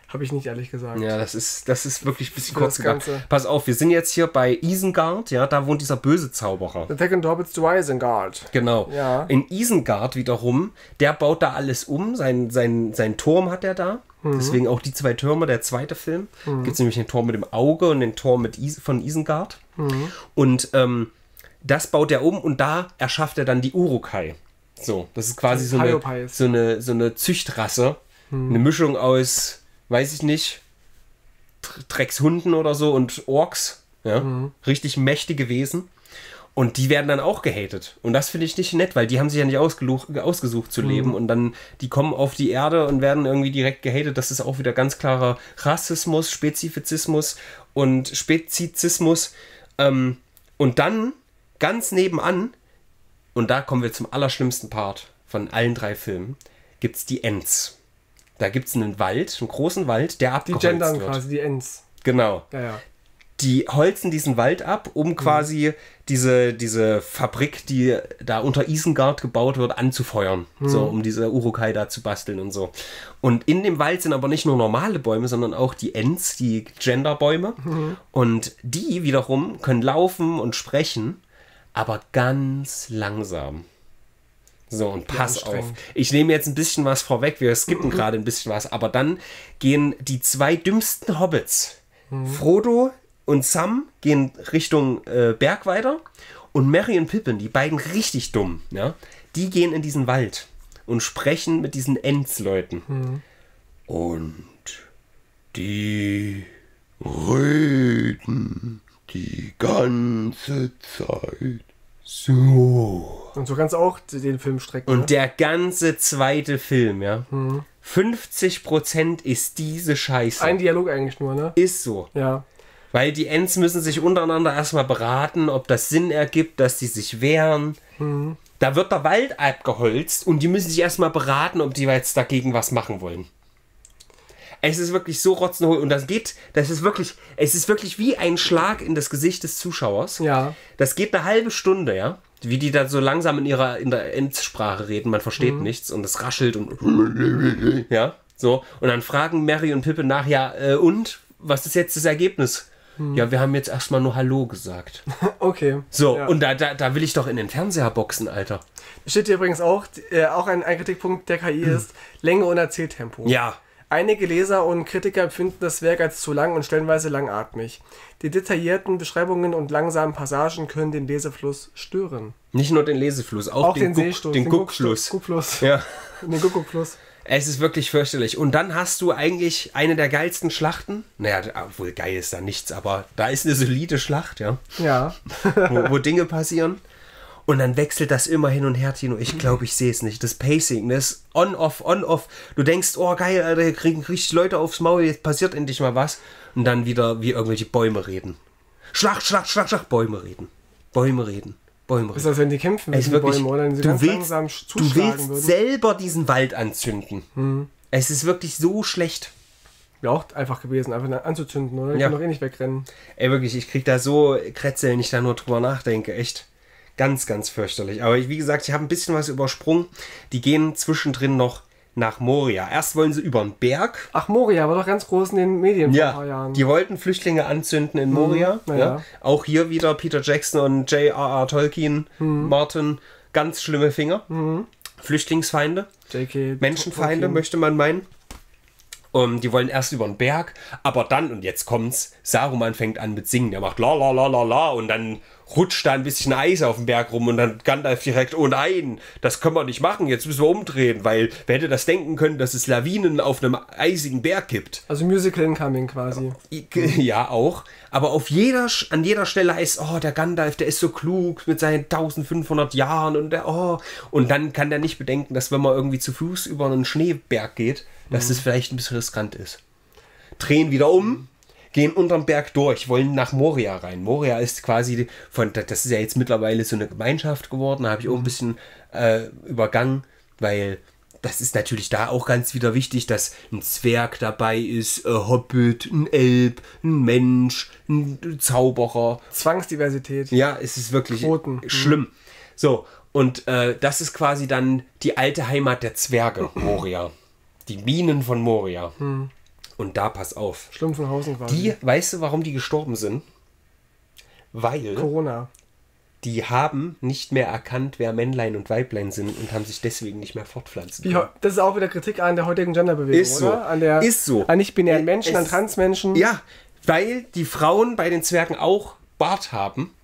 Habe ich nicht, ehrlich gesagt. Ja, das ist wirklich ein bisschen kurz gegangen. Pass auf, wir sind jetzt hier bei Isengard, ja, da wohnt dieser böse Zauberer. The Second Hobbits to Isengard. Genau. Ja. In Isengard wiederum, der baut da alles um, sein Turm hat er da. Deswegen auch die zwei Türme, der zweite Film. Gibt es nämlich den Turm mit dem Auge und den Turm mit von Isengard. Und das baut er um und da erschafft er dann die Urukai. So, das ist quasi so eine Züchtrasse. Eine Mischung aus, weiß ich nicht, Dreckshunden oder so und Orks. Ja? Richtig mächtige Wesen. Und die werden dann auch gehatet. Und das finde ich nicht nett, weil die haben sich ja nicht ausgesucht zu leben. Und dann, die kommen auf die Erde und werden irgendwie direkt gehatet. Das ist auch wieder ganz klarer Rassismus, Spezizismus. Und dann, ganz nebenan, und da kommen wir zum allerschlimmsten Part von allen drei Filmen, gibt es die Ents. Da gibt es einen Wald, einen großen Wald, der abgeholzt wird. Die gendern quasi, die Ents. Genau. Ja, ja. Die holzen diesen Wald ab, um quasi diese Fabrik, die da unter Isengard gebaut wird, anzufeuern. So, um diese Urukai da zu basteln und so. Und in dem Wald sind aber nicht nur normale Bäume, sondern auch die Ents, die Genderbäume. Und die wiederum können laufen und sprechen, aber ganz langsam. So, und pass auf. Ich nehme jetzt ein bisschen was vorweg, wir skippen gerade ein bisschen was, aber dann gehen die zwei dümmsten Hobbits, Frodo und Sam, gehen Richtung Berg weiter. Und Merry und Pippin, die beiden richtig dumm, ja, die gehen in diesen Wald und sprechen mit diesen Ents-Leuten. Und die reden die ganze Zeit so. Und so kannst du auch den Film strecken. Und der ganze zweite Film, ja. 50% ist diese Scheiße. Ein Dialog eigentlich nur, ne? Ist so. Ja. Weil die Ents müssen sich untereinander erstmal beraten, ob das Sinn ergibt, dass die sich wehren. Da wird der Wald abgeholzt und die müssen sich erstmal beraten, ob die jetzt dagegen was machen wollen. Es ist wirklich so rotzenhohl und das ist wirklich wie ein Schlag in das Gesicht des Zuschauers. Ja. Das geht eine halbe Stunde, ja. Wie die da so langsam in der Entsprache reden, man versteht nichts und es raschelt und ja, so. Und dann fragen Merry und Pippin nach, ja, und was ist jetzt das Ergebnis? Ja, wir haben jetzt erstmal nur Hallo gesagt. Okay. So, ja. Und da will ich doch in den Fernseher boxen, Alter. Steht hier übrigens auch ein Kritikpunkt der KI ist Länge und Erzähltempo. Ja. Einige Leser und Kritiker empfinden das Werk als zu lang und stellenweise langatmig. Die detaillierten Beschreibungen und langsamen Passagen können den Lesefluss stören. Nicht nur den Lesefluss, auch den Guckfluss. Ja. Den Guckfluss. Es ist wirklich fürchterlich. Und dann hast du eigentlich eine der geilsten Schlachten. Naja, obwohl geil ist da nichts, aber da ist eine solide Schlacht, ja. Ja. wo Dinge passieren. Und dann wechselt das immer hin und her, Tino. Ich glaube, ich sehe es nicht. Das Pacing, das on-off, on-off. Du denkst, oh geil, Alter, kriegen richtig Leute aufs Maul, jetzt passiert endlich mal was. Und dann wieder wie irgendwelche Bäume reden. Schlacht, Schlacht, Schlacht, Schlacht, Bäume reden. Bäume reden. Bäume. Ist das, wenn die kämpfen mit den Bäumen oder wenn sie ganz langsam zuschlagen würden? Du willst selber diesen Wald anzünden. Es ist wirklich so schlecht. Wäre auch einfach gewesen, einfach anzuzünden, oder? Ich kann doch eh nicht wegrennen. Ey, wirklich, ich krieg da so Krätze, wenn ich da nur drüber nachdenke, echt. Ganz, ganz fürchterlich. Aber wie gesagt, ich habe ein bisschen was übersprungen. Die gehen zwischendrin noch nach Moria. Erst wollen sie über den Berg. Ach, Moria war doch ganz groß in den Medien vor ein paar Jahren. Die wollten Flüchtlinge anzünden in Moria. Ja. Auch hier wieder Peter Jackson und J.R.R. Tolkien, Martin, ganz schlimme Finger. Flüchtlingsfeinde, Menschenfeinde möchte man meinen. Die wollen erst über den Berg, aber dann, und jetzt kommt's, Saruman fängt an mit Singen. Der macht la la la la la und dann rutscht da ein bisschen Eis auf dem Berg rum und dann Gandalf direkt, oh nein, das können wir nicht machen, jetzt müssen wir umdrehen, weil wer hätte das denken können, dass es Lawinen auf einem eisigen Berg gibt. Also Musical Incoming quasi. Ja, auch. Aber auf jeder, an jeder Stelle heißt, oh, der Gandalf, der ist so klug mit seinen 1500 Jahren und der, oh. Und dann kann der nicht bedenken, dass wenn man irgendwie zu Fuß über einen Schneeberg geht, dass das vielleicht ein bisschen riskant ist. Drehen wieder um, gehen unterm Berg durch, wollen nach Moria rein. Moria ist quasi, das ist ja jetzt mittlerweile so eine Gemeinschaft geworden, habe ich auch ein bisschen übergangen, weil das ist natürlich da auch ganz wieder wichtig, dass ein Zwerg dabei ist, ein Hobbit, ein Elb, ein Mensch, ein Zauberer. Zwangsdiversität. Ja, es ist wirklich Quoten. Schlimm. So, und das ist quasi dann die alte Heimat der Zwerge, Moria. Die Minen von Moria. Und da, pass auf. Schlumpfenhausen quasi. Die, weißt du, warum die gestorben sind? Weil... Corona. Die haben nicht mehr erkannt, wer Männlein und Weiblein sind und haben sich deswegen nicht mehr fortpflanzen können. Das ist auch wieder Kritik an der heutigen Genderbewegung, ist so. Oder? An der, ist so. An nicht-binären Menschen, an Transmenschen. Ja, weil die Frauen bei den Zwergen auch Bart haben.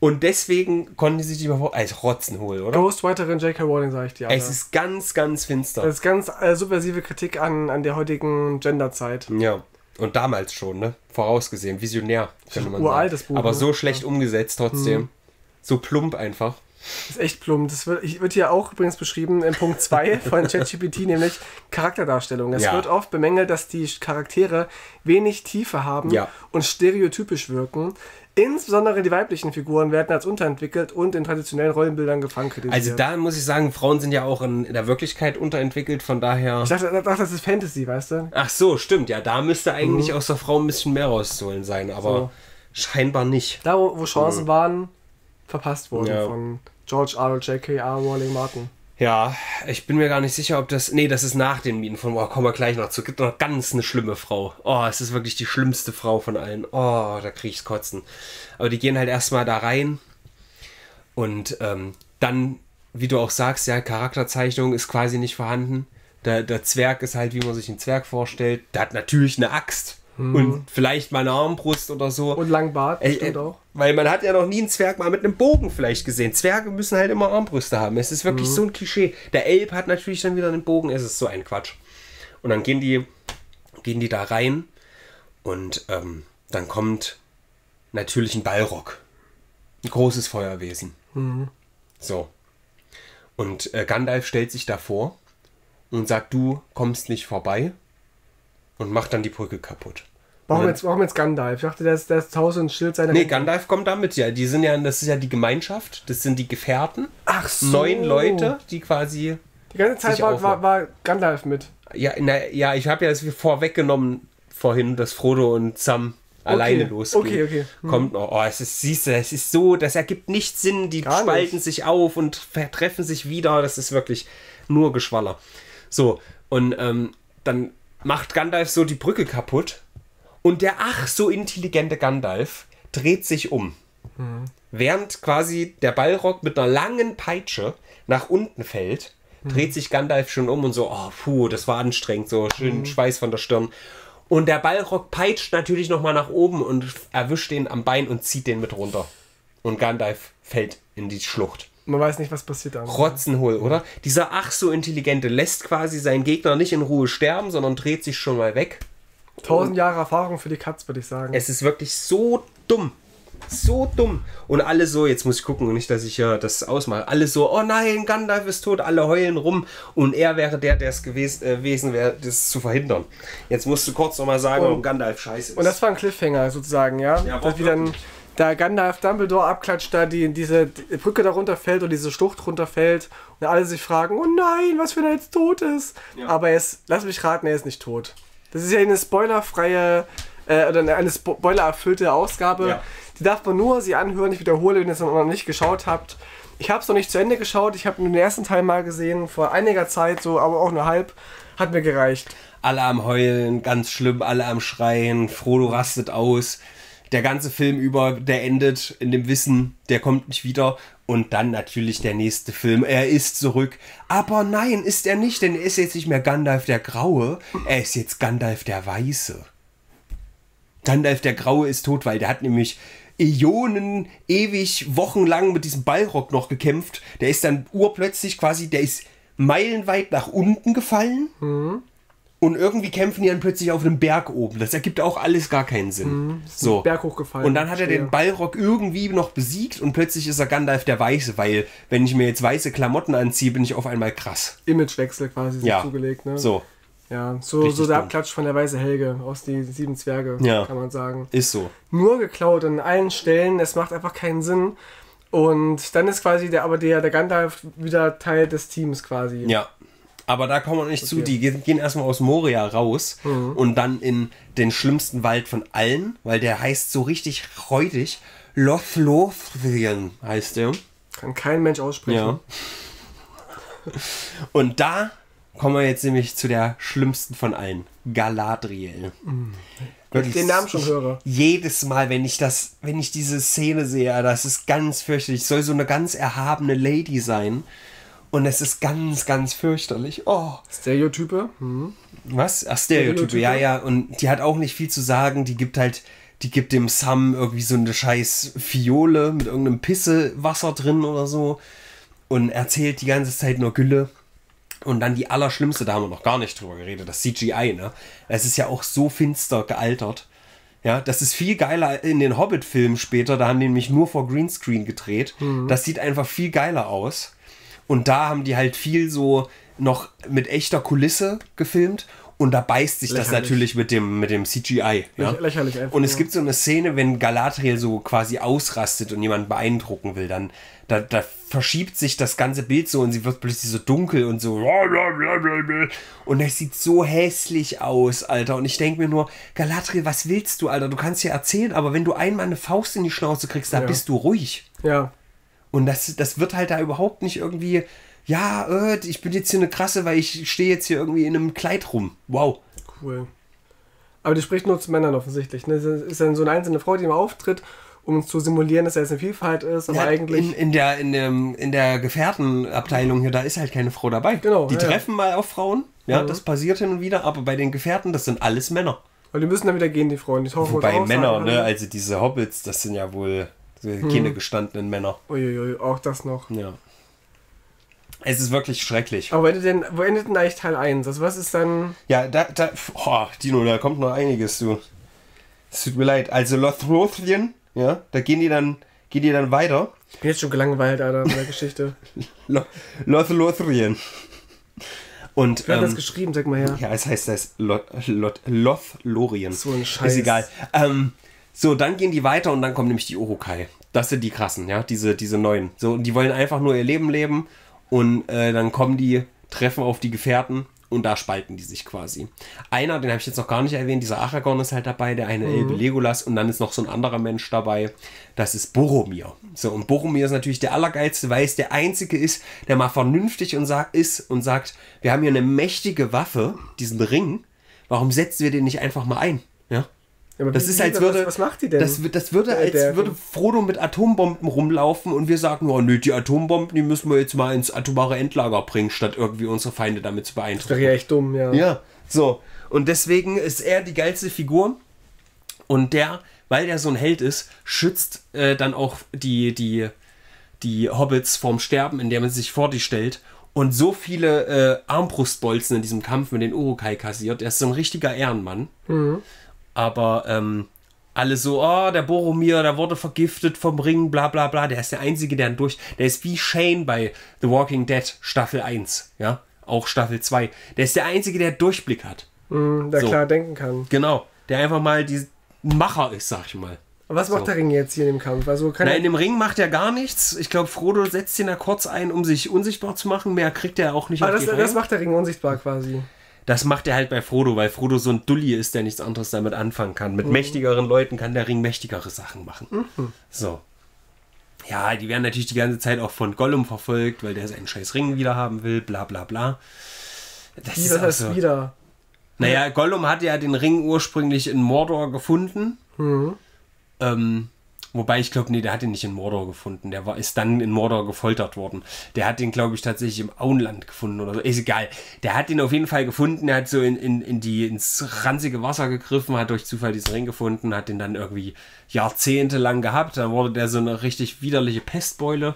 Und deswegen konnten die sich nicht mehr als Rotzen holen, oder? Ghostwriterin J.K. Rowling, sage ich dir. Es ist ganz, ganz finster. Das ist ganz subversive Kritik an der heutigen Genderzeit. Ja, und damals schon, ne? Vorausgesehen, visionär, könnte man sagen. Uraltes Buch. Aber so schlecht umgesetzt trotzdem. So plump einfach. Das ist echt plump. Das wird hier auch übrigens beschrieben in Punkt 2 von ChatGPT, nämlich Charakterdarstellung. Es wird oft bemängelt, dass die Charaktere wenig Tiefe haben und stereotypisch wirken. Insbesondere die weiblichen Figuren werden als unterentwickelt und in traditionellen Rollenbildern gefangen kritisiert. Also da muss ich sagen, Frauen sind ja auch in der Wirklichkeit unterentwickelt, von daher... Ich dachte, das ist Fantasy, weißt du? Ach so, stimmt. Ja, da müsste eigentlich aus der Frau ein bisschen mehr rauszuholen sein, aber scheinbar nicht. Da, wo Chancen waren, verpasst wurden von George R.R. Rowling Martin. Ja, ich bin mir gar nicht sicher, ob das... Nee, das ist nach den Minen von... Oh, kommen wir gleich noch zu. Es gibt noch ganz eine schlimme Frau. Oh, es ist wirklich die schlimmste Frau von allen. Oh, da kriege ich's kotzen. Aber die gehen halt erstmal da rein. Und dann, wie du auch sagst, ja, Charakterzeichnung ist quasi nicht vorhanden. Der Zwerg ist halt, wie man sich einen Zwerg vorstellt. Der hat natürlich eine Axt. Und vielleicht mal eine Armbrust oder so. Und langen Bart, bestimmt auch. Weil man hat ja noch nie einen Zwerg mal mit einem Bogen vielleicht gesehen. Zwerge müssen halt immer Armbrüste haben. Es ist wirklich so ein Klischee. Der Elb hat natürlich dann wieder einen Bogen. Es ist so ein Quatsch. Und dann gehen die da rein und dann kommt natürlich ein Balrog. Ein großes Feuerwesen. So. Und Gandalf stellt sich davor und sagt, du kommst nicht vorbei. Und macht dann die Brücke kaputt. Warum jetzt Gandalf? Ich dachte, das Haus und Schild seiner... Nee, Gandalf kommt damit, ja. Die sind ja, das ist ja die Gemeinschaft, das sind die Gefährten. Ach so. 9 Leute, die quasi... Die ganze Zeit war Gandalf mit. Ja, na, ja, ich habe ja das vorweggenommen vorhin, dass Frodo und Sam alleine losgehen. Okay. Kommt noch. Oh, siehst du, es ist so, das ergibt nicht Sinn. Die spalten sich auf und vertreffen sich wieder. Das ist wirklich nur Geschwaller. So, und dann... macht Gandalf so die Brücke kaputt und der ach so intelligente Gandalf dreht sich um. Während quasi der Balrog mit einer langen Peitsche nach unten fällt, dreht sich Gandalf schon um und so, oh, puh, das war anstrengend, so schön Schweiß von der Stirn. Und der Balrog peitscht natürlich nochmal nach oben und erwischt den am Bein und zieht den mit runter. Und Gandalf fällt in die Schlucht. Man weiß nicht, was passiert da. Rotzenhohl, oder? Dieser ach so intelligente lässt quasi seinen Gegner nicht in Ruhe sterben, sondern dreht sich schon mal weg. 1000 Jahre Erfahrung für die Katz, würde ich sagen. Es ist wirklich so dumm. So dumm. Und alle so, jetzt muss ich gucken, nicht, dass ich ja das ausmache. Alle so, oh nein, Gandalf ist tot, alle heulen rum. Und er wäre der, der es gewesen wäre, das zu verhindern. Jetzt musst du kurz nochmal sagen, warum Gandalf scheiße ist. Und das war ein Cliffhanger sozusagen, ja? Ja, da Gandalf Dumbledore abklatscht, da diese Brücke da runterfällt und diese Schlucht runterfällt und alle sich fragen, oh nein, was wenn er jetzt tot ist? Ja. Aber lass mich raten, er ist nicht tot. Das ist ja eine spoilerfreie, oder eine spoilererfüllte Ausgabe. Ja. Die darf man nur sie anhören, ich wiederhole, wenn ihr es noch nicht geschaut habt. Ich habe es noch nicht zu Ende geschaut, ich habe nur den ersten Teil mal gesehen, vor einiger Zeit, so, aber auch nur halb, hat mir gereicht. Alle am Heulen, ganz schlimm, alle am Schreien, Frodo rastet aus. der ganze Film über, der endet in dem Wissen, der kommt nicht wieder. Und dann natürlich der nächste Film, er ist zurück. Aber nein, ist er nicht, denn er ist jetzt nicht mehr Gandalf der Graue, er ist jetzt Gandalf der Weiße. Gandalf der Graue ist tot, weil der hat nämlich Äonen, ewig, wochenlang mit diesem Balrog noch gekämpft. Der ist dann urplötzlich quasi, der ist meilenweit nach unten gefallen. Mhm. Und irgendwie kämpfen die dann plötzlich auf einem Berg oben. Das ergibt auch alles gar keinen Sinn. Mhm, ist so. Berg hochgefallen. Und dann hat er den Balrog irgendwie noch besiegt und plötzlich ist er Gandalf der Weiße, weil wenn ich mir jetzt weiße Klamotten anziehe, bin ich auf einmal krass. Imagewechsel quasi so zugelegt, ne? So. Ja, so der Abklatsch von der Weiße Helge aus die Sieben Zwerge, kann man sagen. Ist so. Nur geklaut an allen Stellen, es macht einfach keinen Sinn. Und dann ist quasi der Gandalf wieder Teil des Teams quasi. Ja, aber da kommen wir nicht zu. Die gehen erstmal aus Moria raus und dann in den schlimmsten Wald von allen, weil der heißt so richtig räudig. Lothlothrien heißt der. Kann kein Mensch aussprechen. Ja. Und da kommen wir jetzt nämlich zu der schlimmsten von allen. Galadriel. Wenn ich den Namen schon höre. Jedes Mal, wenn ich diese Szene sehe, das ist ganz fürchterlich. Es soll so eine ganz erhabene Lady sein. Und es ist ganz, ganz fürchterlich. Oh. Stereotype? Hm. Was? Ach, Stereotype, ja. Und die hat auch nicht viel zu sagen. Die gibt dem Sam irgendwie so eine scheiß Fiole mit irgendeinem Pissewasser drin oder so. Und erzählt die ganze Zeit nur Gülle. Und dann die allerschlimmste, da haben wir noch gar nicht drüber geredet, das CGI, ne? Es ist ja auch so finster gealtert. Ja, das ist viel geiler in den Hobbit-Filmen später, da haben die nämlich nur vor Greenscreen gedreht. Mhm. Das sieht einfach viel geiler aus. Und da haben die halt viel so noch mit echter Kulisse gefilmt. Und da beißt sich das natürlich mit dem CGI. Ja? Lächerlich einfach. Und es gibt so eine Szene, wenn Galadriel so quasi ausrastet und jemanden beeindrucken will, dann da verschiebt sich das ganze Bild so und sie wird plötzlich so dunkel und so. Und das sieht so hässlich aus, Alter. Und ich denke mir nur, Galadriel, was willst du, Alter? Du kannst ja erzählen, aber wenn du einmal eine Faust in die Schnauze kriegst, da bist du ruhig. Ja. Und das wird halt da überhaupt nicht irgendwie. Ja, ich bin jetzt hier eine Krasse, weil ich stehe jetzt hier irgendwie in einem Kleid rum. Wow. Cool. Aber die spricht nur zu Männern offensichtlich. Ne? Das ist dann so eine einzelne Frau, die immer auftritt, um zu simulieren, dass er jetzt eine Vielfalt ist. Aber ja, eigentlich in der Gefährtenabteilung hier, da ist halt keine Frau dabei. Genau. Die treffen mal auf Frauen. Ja, das passiert hin und wieder. Aber bei den Gefährten, das sind alles Männer. Und die müssen dann wieder gehen, die Frauen. Die tauchen Wobei raus, Männer, ne? Also diese Hobbits, das sind ja wohl keine gestandenen Männer. Uiuiui, auch das noch. Ja. Es ist wirklich schrecklich. Aber wo endet denn eigentlich Teil 1? Also was ist dann... Ja, Dino, da kommt noch einiges, du. Es tut mir leid. Also Lothlothrien, ja, da gehen die dann weiter. Ich bin jetzt schon gelangweilt, Alter, bei der Geschichte. Lothlothrien. Und, wer hat das geschrieben? Sag mal her. Ja, es heißt das Lothlorien. So ein Scheiß. Ist egal. So, dann gehen die weiter und dann kommen nämlich die Urukai. Das sind die Krassen, ja, diese Neuen. So, und die wollen einfach nur ihr Leben leben. Und dann kommen die, treffen auf die Gefährten und da spalten die sich quasi. Einer, den habe ich jetzt noch gar nicht erwähnt, dieser Aragorn ist halt dabei, der eine Elbe Legolas und dann ist noch so ein anderer Mensch dabei, das ist Boromir. So, und Boromir ist natürlich der Allergeilste, weil es der Einzige ist, der mal vernünftig und sagt, wir haben hier eine mächtige Waffe, diesen Ring, warum setzen wir den nicht einfach mal ein? Ja. Ja, das ist, als würde, was macht die denn? Als würde Frodo mit Atombomben rumlaufen und wir sagen, oh nö, die Atombomben, die müssen wir jetzt mal ins atomare Endlager bringen, statt irgendwie unsere Feinde damit zu beeindrucken. Das wäre ja echt dumm, ja. Ja, so. Und deswegen ist er die geilste Figur und weil der so ein Held ist, schützt dann auch die Hobbits vorm Sterben, indem man sich vor die stellt und so viele Armbrustbolzen in diesem Kampf mit den Urukai kassiert. Er ist so ein richtiger Ehrenmann. Mhm. Aber alle so, oh, der Boromir, der wurde vergiftet vom Ring, bla bla bla. Der ist der Einzige, der dann durch... Der ist wie Shane bei The Walking Dead Staffel 1, ja? Auch Staffel 2. Der ist der Einzige, der Durchblick hat. Der so klar denken kann. Genau, der einfach mal die Macher ist, sag ich mal. Aber was macht der Ring jetzt hier in dem Kampf? Also in dem Ring macht er gar nichts. Ich glaube, Frodo setzt ihn da kurz ein, um sich unsichtbar zu machen. Mehr kriegt er auch nicht auf die Reihe. Das macht der Ring unsichtbar quasi. Das macht er halt bei Frodo, weil Frodo so ein Dulli ist, der nichts anderes damit anfangen kann. Mit mächtigeren Leuten kann der Ring mächtigere Sachen machen. So. Ja, die werden natürlich die ganze Zeit auch von Gollum verfolgt, weil der seinen scheiß Ring wieder haben will, bla bla bla. Das ist auch so. Wieder? Naja, Gollum hat ja den Ring ursprünglich in Mordor gefunden. Wobei ich glaube, nee, der hat ihn nicht in Mordor gefunden. Der war, ist dann in Mordor gefoltert worden. Der hat ihn, glaube ich, tatsächlich im Auenland gefunden oder so. Ist egal. Der hat ihn auf jeden Fall gefunden. Er hat so ins ranzige Wasser gegriffen, hat durch Zufall diesen Ring gefunden, hat den dann irgendwie jahrzehntelang gehabt. Dann wurde der so eine richtig widerliche Pestbeule,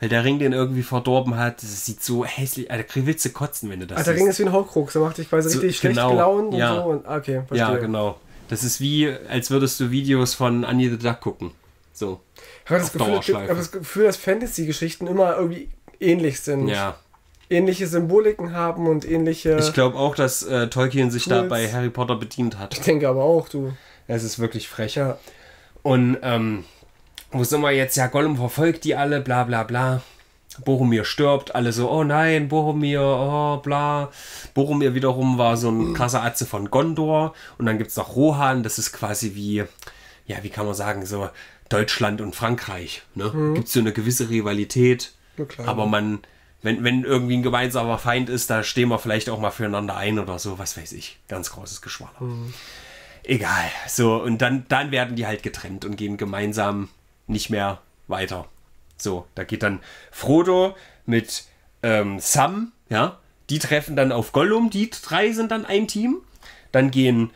weil der Ring den irgendwie verdorben hat. Das sieht so hässlich. Alter, willst du kotzen, wenn du das siehst. Der Ring ist wie ein Horcrux. Der macht dich quasi so, richtig schlecht gelaunt und so. Und, okay, verstehe. Ja, genau. Das ist wie, als würdest du Videos von Annie the Duck gucken. So. Ich habe das Gefühl, dass Fantasy-Geschichten immer irgendwie ähnlich sind. Ja. Ähnliche Symboliken haben und ähnliche. Ich glaube auch, dass Tolkien sich da bei Harry Potter bedient hat. Ich denke aber auch, du. Es ist wirklich frech. Ja. Und wo sind wir jetzt? Ja, Gollum verfolgt die alle, bla bla bla. Boromir stirbt, alle so, oh nein, Boromir, oh bla. Boromir wiederum war so ein krasser Atze von Gondor. Und dann gibt es noch Rohan, das ist quasi wie, ja, wie kann man sagen, so Deutschland und Frankreich. Ne? Mhm. Gibt es so eine gewisse Rivalität, aber man, wenn irgendwie ein gemeinsamer Feind ist, da stehen wir vielleicht auch mal füreinander ein oder so, was weiß ich. Ganz großes Geschwaller. Mhm. Egal. So, und dann werden die halt getrennt und gehen gemeinsam nicht mehr weiter. So, da geht dann Frodo mit Sam, ja, die treffen dann auf Gollum, die drei sind dann ein Team. Dann gehen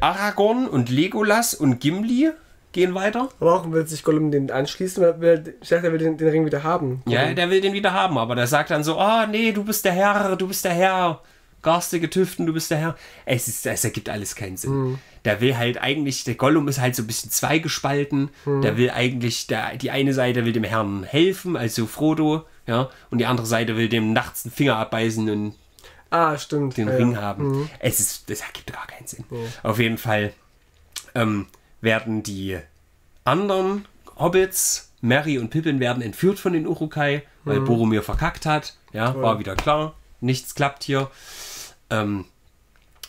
Aragorn und Legolas und Gimli gehen weiter. Aber auch will sich Gollum den anschließen, weil ich dachte, er will den Ring wieder haben. Gollum. Ja, der will den wieder haben, aber der sagt dann so, ah, oh, nee, du bist der Herr, garstige Tüften, du bist der Herr. Es ergibt alles keinen Sinn. Mhm. Der will halt eigentlich, der Gollum ist halt so ein bisschen zweigespalten, der will eigentlich, die eine Seite will dem Herrn helfen, also Frodo, ja, und die andere Seite will dem nachts einen Finger abbeißen und stimmt, den Ring haben. Mhm. Das ergibt gar keinen Sinn. Mhm. Auf jeden Fall, werden die anderen Hobbits, Merry und Pippin, werden entführt von den Urukai, weil Boromir verkackt hat. Ja, war wieder klar. Nichts klappt hier.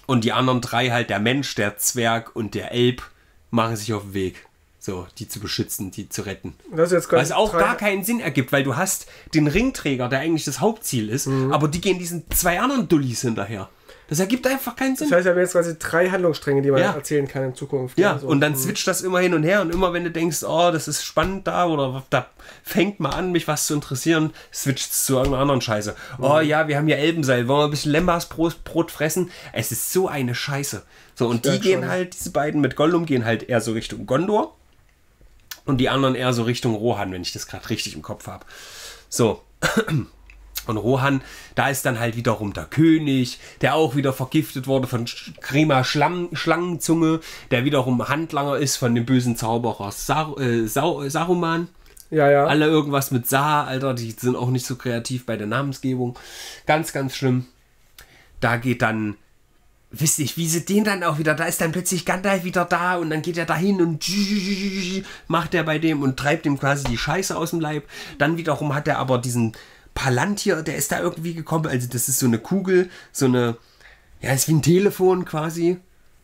Und die anderen drei, halt der Mensch, der Zwerg und der Elb, machen sich auf den Weg. So, die zu beschützen, die zu retten. Was auch gar keinen Sinn ergibt, weil du hast den Ringträger, der eigentlich das Hauptziel ist, aber die gehen diesen zwei anderen Dullis hinterher. Das ergibt einfach keinen Sinn. Das heißt, wir haben jetzt quasi drei Handlungsstränge, die man erzählen kann in Zukunft. Ja, so. Und dann switcht das immer hin und her. Und immer, wenn du denkst, oh, das ist spannend da oder da fängt mal an, mich was zu interessieren, switcht es zu irgendeiner anderen Scheiße. Oh ja, wir haben hier Elbenseil, wollen wir ein bisschen Lembas-Brot fressen? Es ist so eine Scheiße. So, und die gehen halt, diese beiden mit Gollum gehen halt eher so Richtung Gondor und die anderen eher so Richtung Rohan, wenn ich das gerade richtig im Kopf habe. So. Und Rohan, da ist dann halt wiederum der König, der auch wieder vergiftet wurde von Grima Schlangenzunge, der wiederum Handlanger ist von dem bösen Zauberer Saruman. Ja, ja. Alle irgendwas mit Sa, Alter, die sind auch nicht so kreativ bei der Namensgebung. Ganz, ganz schlimm. Da geht dann, wisst ihr, wie sie den dann auch wieder, da ist dann plötzlich Gandalf wieder da und dann geht er dahin und macht er bei dem und treibt ihm quasi die Scheiße aus dem Leib. Dann wiederum hat er aber diesen Palantir, der ist da irgendwie gekommen, also das ist so eine Kugel, so eine, ja, ist wie ein Telefon quasi,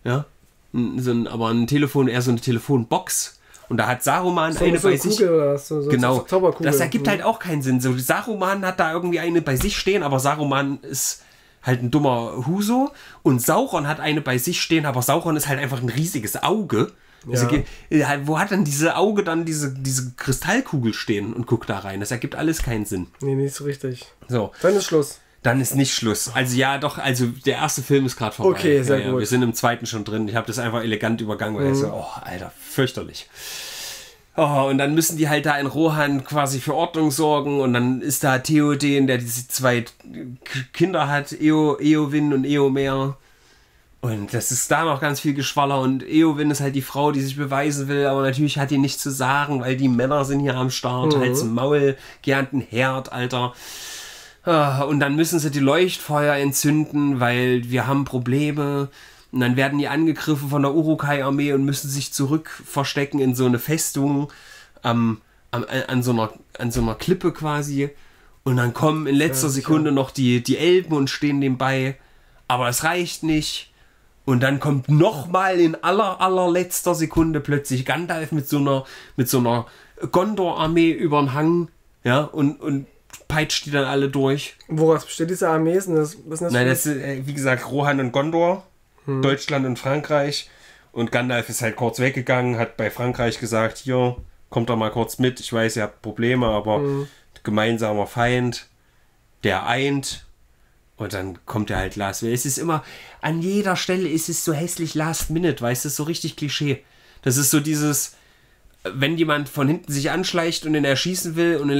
ja, aber ein Telefon, eher so eine Telefonbox und da hat Saruman so, eine so bei eine sich, Kugel oder so, genau, so das ergibt halt auch keinen Sinn, so Saruman hat da irgendwie eine bei sich stehen, aber Saruman ist halt ein dummer Huso und Sauron hat eine bei sich stehen, aber Sauron ist halt einfach ein riesiges Auge. Also, ja. Wo hat denn diese Auge dann diese Kristallkugel stehen und guckt da rein? Das ergibt alles keinen Sinn. Nee, nicht so richtig. So. Dann ist Schluss. Dann ist nicht Schluss. Also ja, doch, also der erste Film ist gerade vorbei. Okay, sehr gut. Wir sind im zweiten schon drin. Ich habe das einfach elegant übergangen, weil ich so, oh, Alter, fürchterlich. Oh, und dann müssen die halt da in Rohan quasi für Ordnung sorgen und dann ist da Theoden, der diese zwei Kinder hat, Eowyn und Eomer. Und das ist da noch ganz viel Geschwaller und Eowyn ist halt die Frau, die sich beweisen will, aber natürlich hat die nichts zu sagen, weil die Männer sind hier am Start, Hals im Maul, gärten Herd, Alter. Und dann müssen sie die Leuchtfeuer entzünden, weil wir haben Probleme. Und dann werden die angegriffen von der Urukai-Armee und müssen sich zurück verstecken in so eine Festung an so einer Klippe quasi. Und dann kommen in letzter Sekunde noch die Elben und stehen dem bei. Aber es reicht nicht. Und dann kommt nochmal in allerletzter Sekunde plötzlich Gandalf mit so einer Gondor-Armee über den Hang, ja, und peitscht die dann alle durch. Woraus besteht diese Armee? Was ist das? Nein, das ist, wie gesagt, Rohan und Gondor, Deutschland und Frankreich Und Gandalf ist halt kurz weggegangen, hat bei Frankreich gesagt, hier, kommt doch mal kurz mit, ich weiß, ihr habt Probleme, aber gemeinsamer Feind, der eint. Und dann kommt er halt last minute. Es ist immer, an jeder Stelle ist es so hässlich last minute, weißt du, so richtig Klischee. Das ist so dieses, wenn jemand von hinten sich anschleicht und ihn erschießen will und in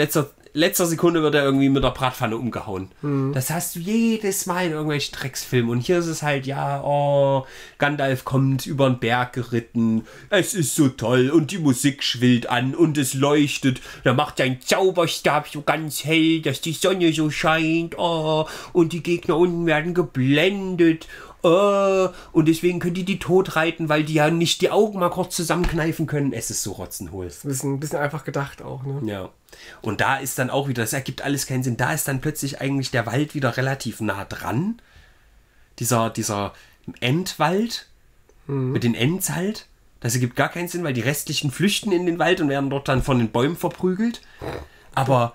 letzter Sekunde wird er irgendwie mit der Bratpfanne umgehauen. Das hast du jedes Mal in irgendwelchen Drecksfilmen. Und hier ist es halt, ja, oh, Gandalf kommt über den Berg geritten. Es ist so toll und die Musik schwillt an und es leuchtet. Da macht sein Zauberstab so ganz hell, dass die Sonne so scheint. Oh, und die Gegner unten werden geblendet. Oh, und deswegen können die tot reiten, weil die ja nicht die Augen mal kurz zusammenkneifen können. Es ist so rotzenhohl. Das ist ein bisschen einfach gedacht auch, ne? Ja. Und da ist dann auch wieder, das ergibt alles keinen Sinn, da ist dann plötzlich eigentlich der Wald wieder relativ nah dran. Dieser Endwald mit den Ents halt. Das ergibt gar keinen Sinn, weil die restlichen flüchten in den Wald und werden dort dann von den Bäumen verprügelt. Aber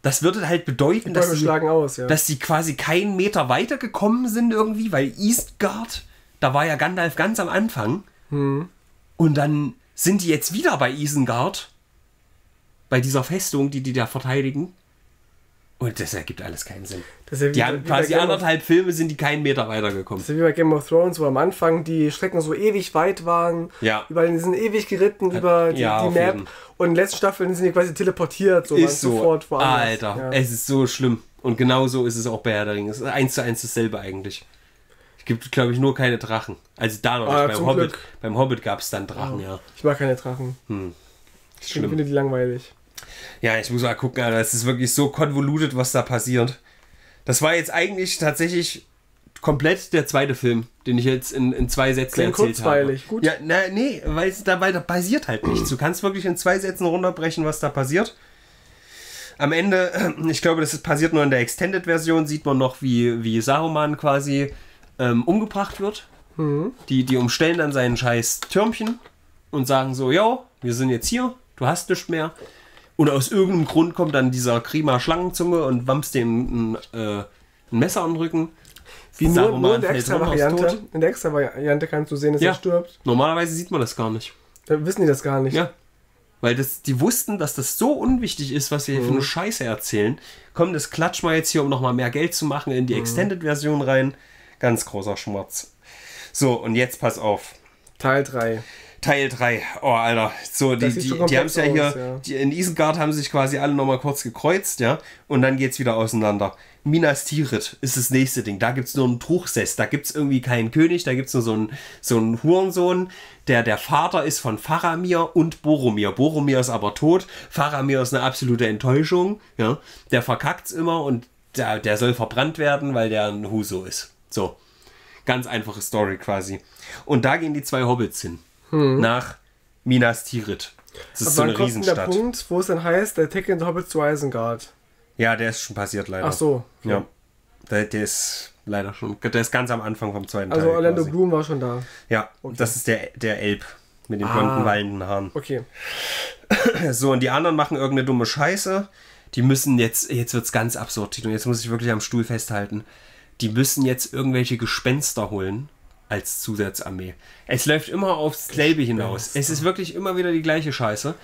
das würde halt bedeuten, dass sie quasi keinen Meter weiter gekommen sind irgendwie, weil Eastgard, da war ja Gandalf ganz am Anfang. Und dann sind die jetzt wieder bei Isengard, bei dieser Festung, die da verteidigen. Und das ergibt alles keinen Sinn. Die haben quasi anderthalb Filme, sind die keinen Meter weitergekommen. Das ist wie bei Game of Thrones, wo am Anfang die Strecken so ewig weit waren. Ja. Überall, die sind ewig geritten über die Map. Und in den letzten Staffeln sind die quasi teleportiert. So ist so. Sofort woanders. Alter, ja. Es ist so schlimm. Und genau so ist es auch bei Herr der Ringe. Es ist 1:1 dasselbe eigentlich. Es gibt, glaube ich, nur keine Drachen. Also da noch nicht. Beim Hobbit gab es dann Drachen, ja. Ich mag keine Drachen. Ich finde die langweilig. Ja, ich muss mal gucken, Alter. Es ist wirklich so konvolutet, was da passiert. Das war jetzt eigentlich tatsächlich komplett der zweite Film, den ich jetzt in zwei Sätzen erzählt habe. Gut. Ja, nee, weil da passiert halt nichts. Du kannst wirklich in zwei Sätzen runterbrechen, was da passiert. Am Ende, ich glaube, das passiert nur in der Extended-Version, sieht man noch, wie Saruman quasi umgebracht wird. Die umstellen dann seinen scheiß Türmchen und sagen so, yo, wir sind jetzt hier, du hast nichts mehr. Und aus irgendeinem Grund kommt dann dieser Krima-Schlangenzunge und wampst dem ein Messer am Rücken. Wie nur in der Extra-Variante. In der Extra-Variante kannst du sehen, dass er stirbt. Normalerweise sieht man das gar nicht. Da wissen die das gar nicht. Ja. Weil die wussten, dass das so unwichtig ist, was wir hier für eine Scheiße erzählen. Komm, das klatschen wir jetzt hier, um nochmal mehr Geld zu machen, in die Extended-Version rein. Ganz großer Schmerz. So, und jetzt pass auf. Teil 3. Teil 3. Oh, Alter. So, die haben es ja hier, in Isengard haben sich quasi alle nochmal kurz gekreuzt, ja. Und dann geht's wieder auseinander. Minas Tirith ist das nächste Ding. Da gibt's nur einen Truchsess. Da gibt's irgendwie keinen König. Da gibt's nur so einen Hurensohn, der Vater ist von Faramir und Boromir. Boromir ist aber tot. Faramir ist eine absolute Enttäuschung, ja. Der verkackt's immer und der soll verbrannt werden, weil der ein Huso ist. So. Ganz einfache Story quasi. Und da gehen die zwei Hobbits hin. Nach Minas Tirith. Das ist so eine Riesenstadt. Aber dann kommt der Punkt, wo es dann heißt, der Take in the Hobbit zu Isengard. Ja, der ist schon passiert leider. Ach so. Ja. Der ist leider schon, der ist ganz am Anfang vom zweiten Teil. Also Orlando Bloom war schon da. Ja, okay. Das ist der Elb mit den blonden, wallenden Haaren. Okay. So, und die anderen machen irgendeine dumme Scheiße. Die müssen jetzt wird es ganz absurd, und jetzt muss ich wirklich am Stuhl festhalten. Die müssen jetzt irgendwelche Gespenster holen. Als Zusatzarmee. Es läuft immer aufs Selbe hinaus. Es ist wirklich immer wieder die gleiche Scheiße.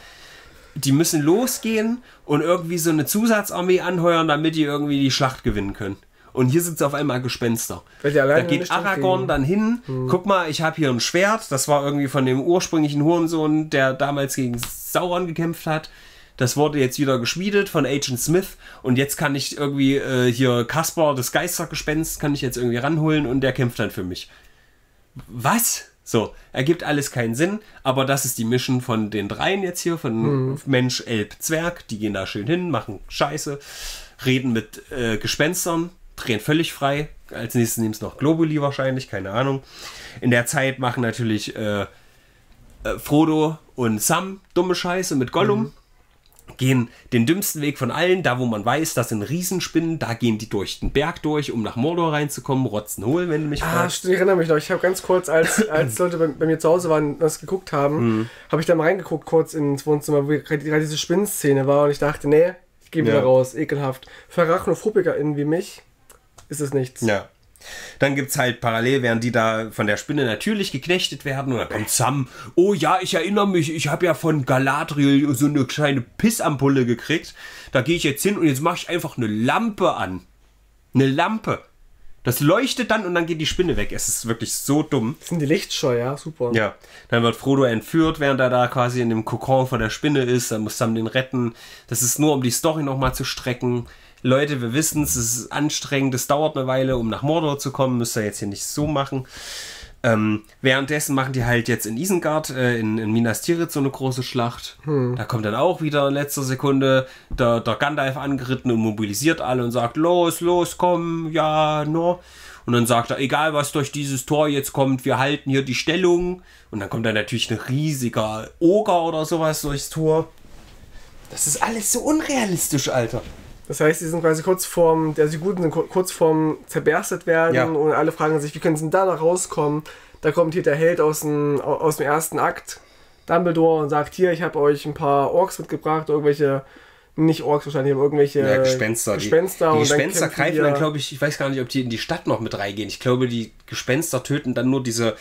Die müssen losgehen und irgendwie so eine Zusatzarmee anheuern, damit die irgendwie die Schlacht gewinnen können. Und hier sind es auf einmal Gespenster. Da geht Aragorn dann hin, guck mal, ich habe hier ein Schwert, das war irgendwie von dem ursprünglichen Hurensohn, der damals gegen Sauron gekämpft hat. Das wurde jetzt wieder geschmiedet von Agent Smith und jetzt kann ich irgendwie hier Kaspar, das Geistergespenst, kann ich jetzt irgendwie ranholen und der kämpft dann für mich. Was? So, ergibt alles keinen Sinn, aber das ist die Mission von den dreien jetzt hier, von Mensch, Elb, Zwerg, die gehen da schön hin, machen Scheiße, reden mit Gespenstern, drehen völlig frei, als nächstes nehmen es noch Globuli wahrscheinlich, keine Ahnung. In der Zeit machen natürlich Frodo und Sam dumme Scheiße mit Gollum, gehen den dümmsten Weg von allen, da wo man weiß, das sind Riesenspinnen, da gehen die durch den Berg durch, um nach Mordor reinzukommen, rotzenhohl, wenn du mich fragst. Ich erinnere mich noch, ich habe ganz kurz, als Leute bei mir zu Hause waren, das geguckt haben, habe ich da mal reingeguckt, kurz ins Wohnzimmer, wo gerade diese Spinnenszene war und ich dachte, nee, ich gehe wieder raus, ekelhaft. Für ArachnophobkerInnen wie mich ist es nichts. Ja. Dann gibt es halt parallel, während die da von der Spinne natürlich geknechtet werden, und dann kommt Sam, oh ja, ich erinnere mich, ich habe ja von Galadriel so eine kleine Pissampulle gekriegt, da gehe ich jetzt hin und jetzt mache ich einfach eine Lampe an. Eine Lampe. Das leuchtet dann und dann geht die Spinne weg. Es ist wirklich so dumm. Das sind die lichtscheu, ja, super. Ja, dann wird Frodo entführt, während er da quasi in dem Kokon von der Spinne ist. Dann muss Sam den retten. Das ist nur, um die Story nochmal zu strecken. Leute, wir wissen, es ist anstrengend, es dauert eine Weile, um nach Mordor zu kommen. Müsst ihr jetzt hier nicht so machen. Währenddessen machen die halt jetzt in Isengard, in Minas Tirith so eine große Schlacht. Da kommt dann auch wieder in letzter Sekunde der Gandalf angeritten und mobilisiert alle und sagt, los, komm, ja, no. Und dann sagt er, egal was durch dieses Tor jetzt kommt, wir halten hier die Stellung. Und dann kommt dann natürlich ein riesiger Oger oder sowas durchs Tor. Das ist alles so unrealistisch, Alter. Das heißt, sie sind quasi kurz vorm, also die Guten sind kurz vorm zerberstet werden, ja. Und alle fragen sich, wie können sie denn da noch rauskommen? Da kommt hier der Held aus dem ersten Akt, Dumbledore, und sagt, hier, ich habe euch ein paar Orks mitgebracht, irgendwelche, nicht Orks wahrscheinlich, aber irgendwelche Gespenster. Die Gespenster greifen dann, glaube ich, ich weiß gar nicht, ob die in die Stadt noch mit reingehen. Ich glaube, die Gespenster töten dann nur diese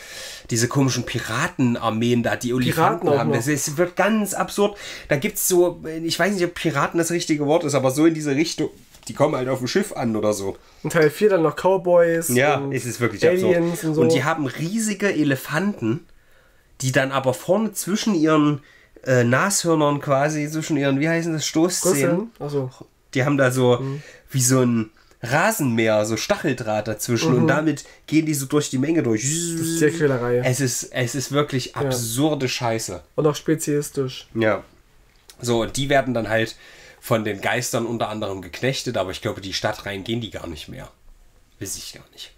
komischen Piratenarmeen da, die Olifanten haben. Das wird ganz absurd. Da gibt es so, ich weiß nicht, ob Piraten das richtige Wort ist, aber so in diese Richtung, die kommen halt auf dem Schiff an oder so. In Teil 4 dann noch Cowboys. Ja, und es ist wirklich Aliens absurd. Und so. Und die haben riesige Elefanten, die dann aber vorne zwischen ihren Nashörnern quasi, zwischen ihren, wie heißen das, Stoßzähnen. Also die haben da so wie so ein Rasenmäher, so Stacheldraht dazwischen, und damit gehen die so durch die Menge durch. Das ist sehr Quälerei. Es ist wirklich absurde Scheiße. Und auch speziistisch. Ja. So, und die werden dann halt von den Geistern unter anderem geknechtet, aber ich glaube, die Stadt rein gehen die gar nicht mehr. Weiß ich gar nicht.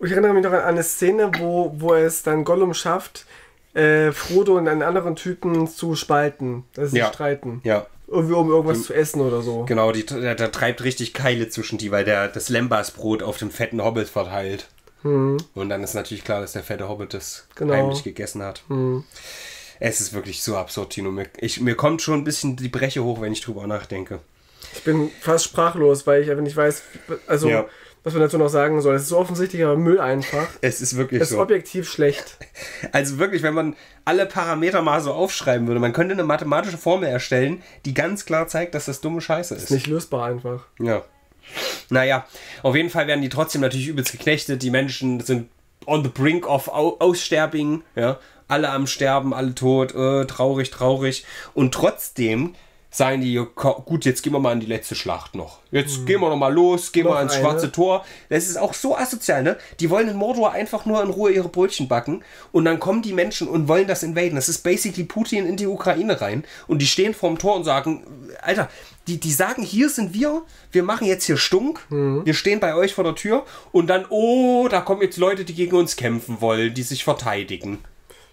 Und ich erinnere mich noch an eine Szene, wo es dann Gollum schafft, Frodo und einen anderen Typen zu spalten, dass sie streiten. Ja. Irgendwie um irgendwas zu essen oder so. Genau, der treibt richtig Keile zwischen die, weil der das Lembasbrot auf dem fetten Hobbit verteilt. Und dann ist natürlich klar, dass der fette Hobbit das heimlich gegessen hat. Es ist wirklich so absurd, Tino. Mir kommt schon ein bisschen die Breche hoch, wenn ich drüber nachdenke. Ich bin fast sprachlos, weil ich einfach nicht weiß, also was man dazu noch sagen soll. Es ist so offensichtlicher Müll einfach. Es ist wirklich so. Es ist objektiv schlecht. Also wirklich, wenn man alle Parameter mal so aufschreiben würde, man könnte eine mathematische Formel erstellen, die ganz klar zeigt, dass das dumme Scheiße ist. Ist nicht lösbar einfach. Ja. Naja, auf jeden Fall werden die trotzdem natürlich übelst geknechtet. Die Menschen sind on the brink of Aussterben. Ja? Alle am Sterben, alle tot, traurig. Und trotzdem sagen die, gut, jetzt gehen wir mal in die letzte Schlacht noch. Jetzt gehen wir nochmal los, gehen wir ans schwarze Tor. Das ist auch so asozial, ne? Die wollen in Mordor einfach nur in Ruhe ihre Brötchen backen und dann kommen die Menschen und wollen das invaden. Das ist basically Putin in die Ukraine rein und die stehen vorm Tor und sagen, Alter, die sagen, hier sind wir machen jetzt hier Stunk, wir stehen bei euch vor der Tür und dann, oh, da kommen jetzt Leute, die gegen uns kämpfen wollen, die sich verteidigen.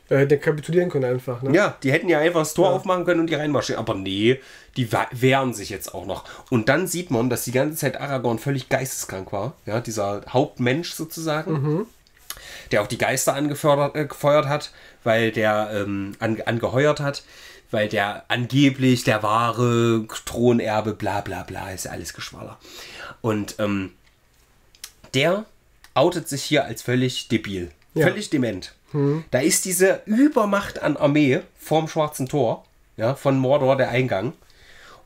Ja, hätten kapitulieren können einfach, ne? Ja, die hätten ja einfach das Tor aufmachen können und die reinmarschieren. Aber nee, die wehren sich jetzt auch noch. Und dann sieht man, dass die ganze Zeit Aragorn völlig geisteskrank war. Ja, dieser Hauptmensch sozusagen, der auch die Geister angefeuert hat, weil der angeheuert hat, weil der angeblich der wahre Thronerbe, bla bla bla, ist ja alles Geschwaller. Und der outet sich hier als völlig debil, völlig dement. Da ist diese Übermacht an Armee vorm schwarzen Tor, ja, von Mordor, der Eingang.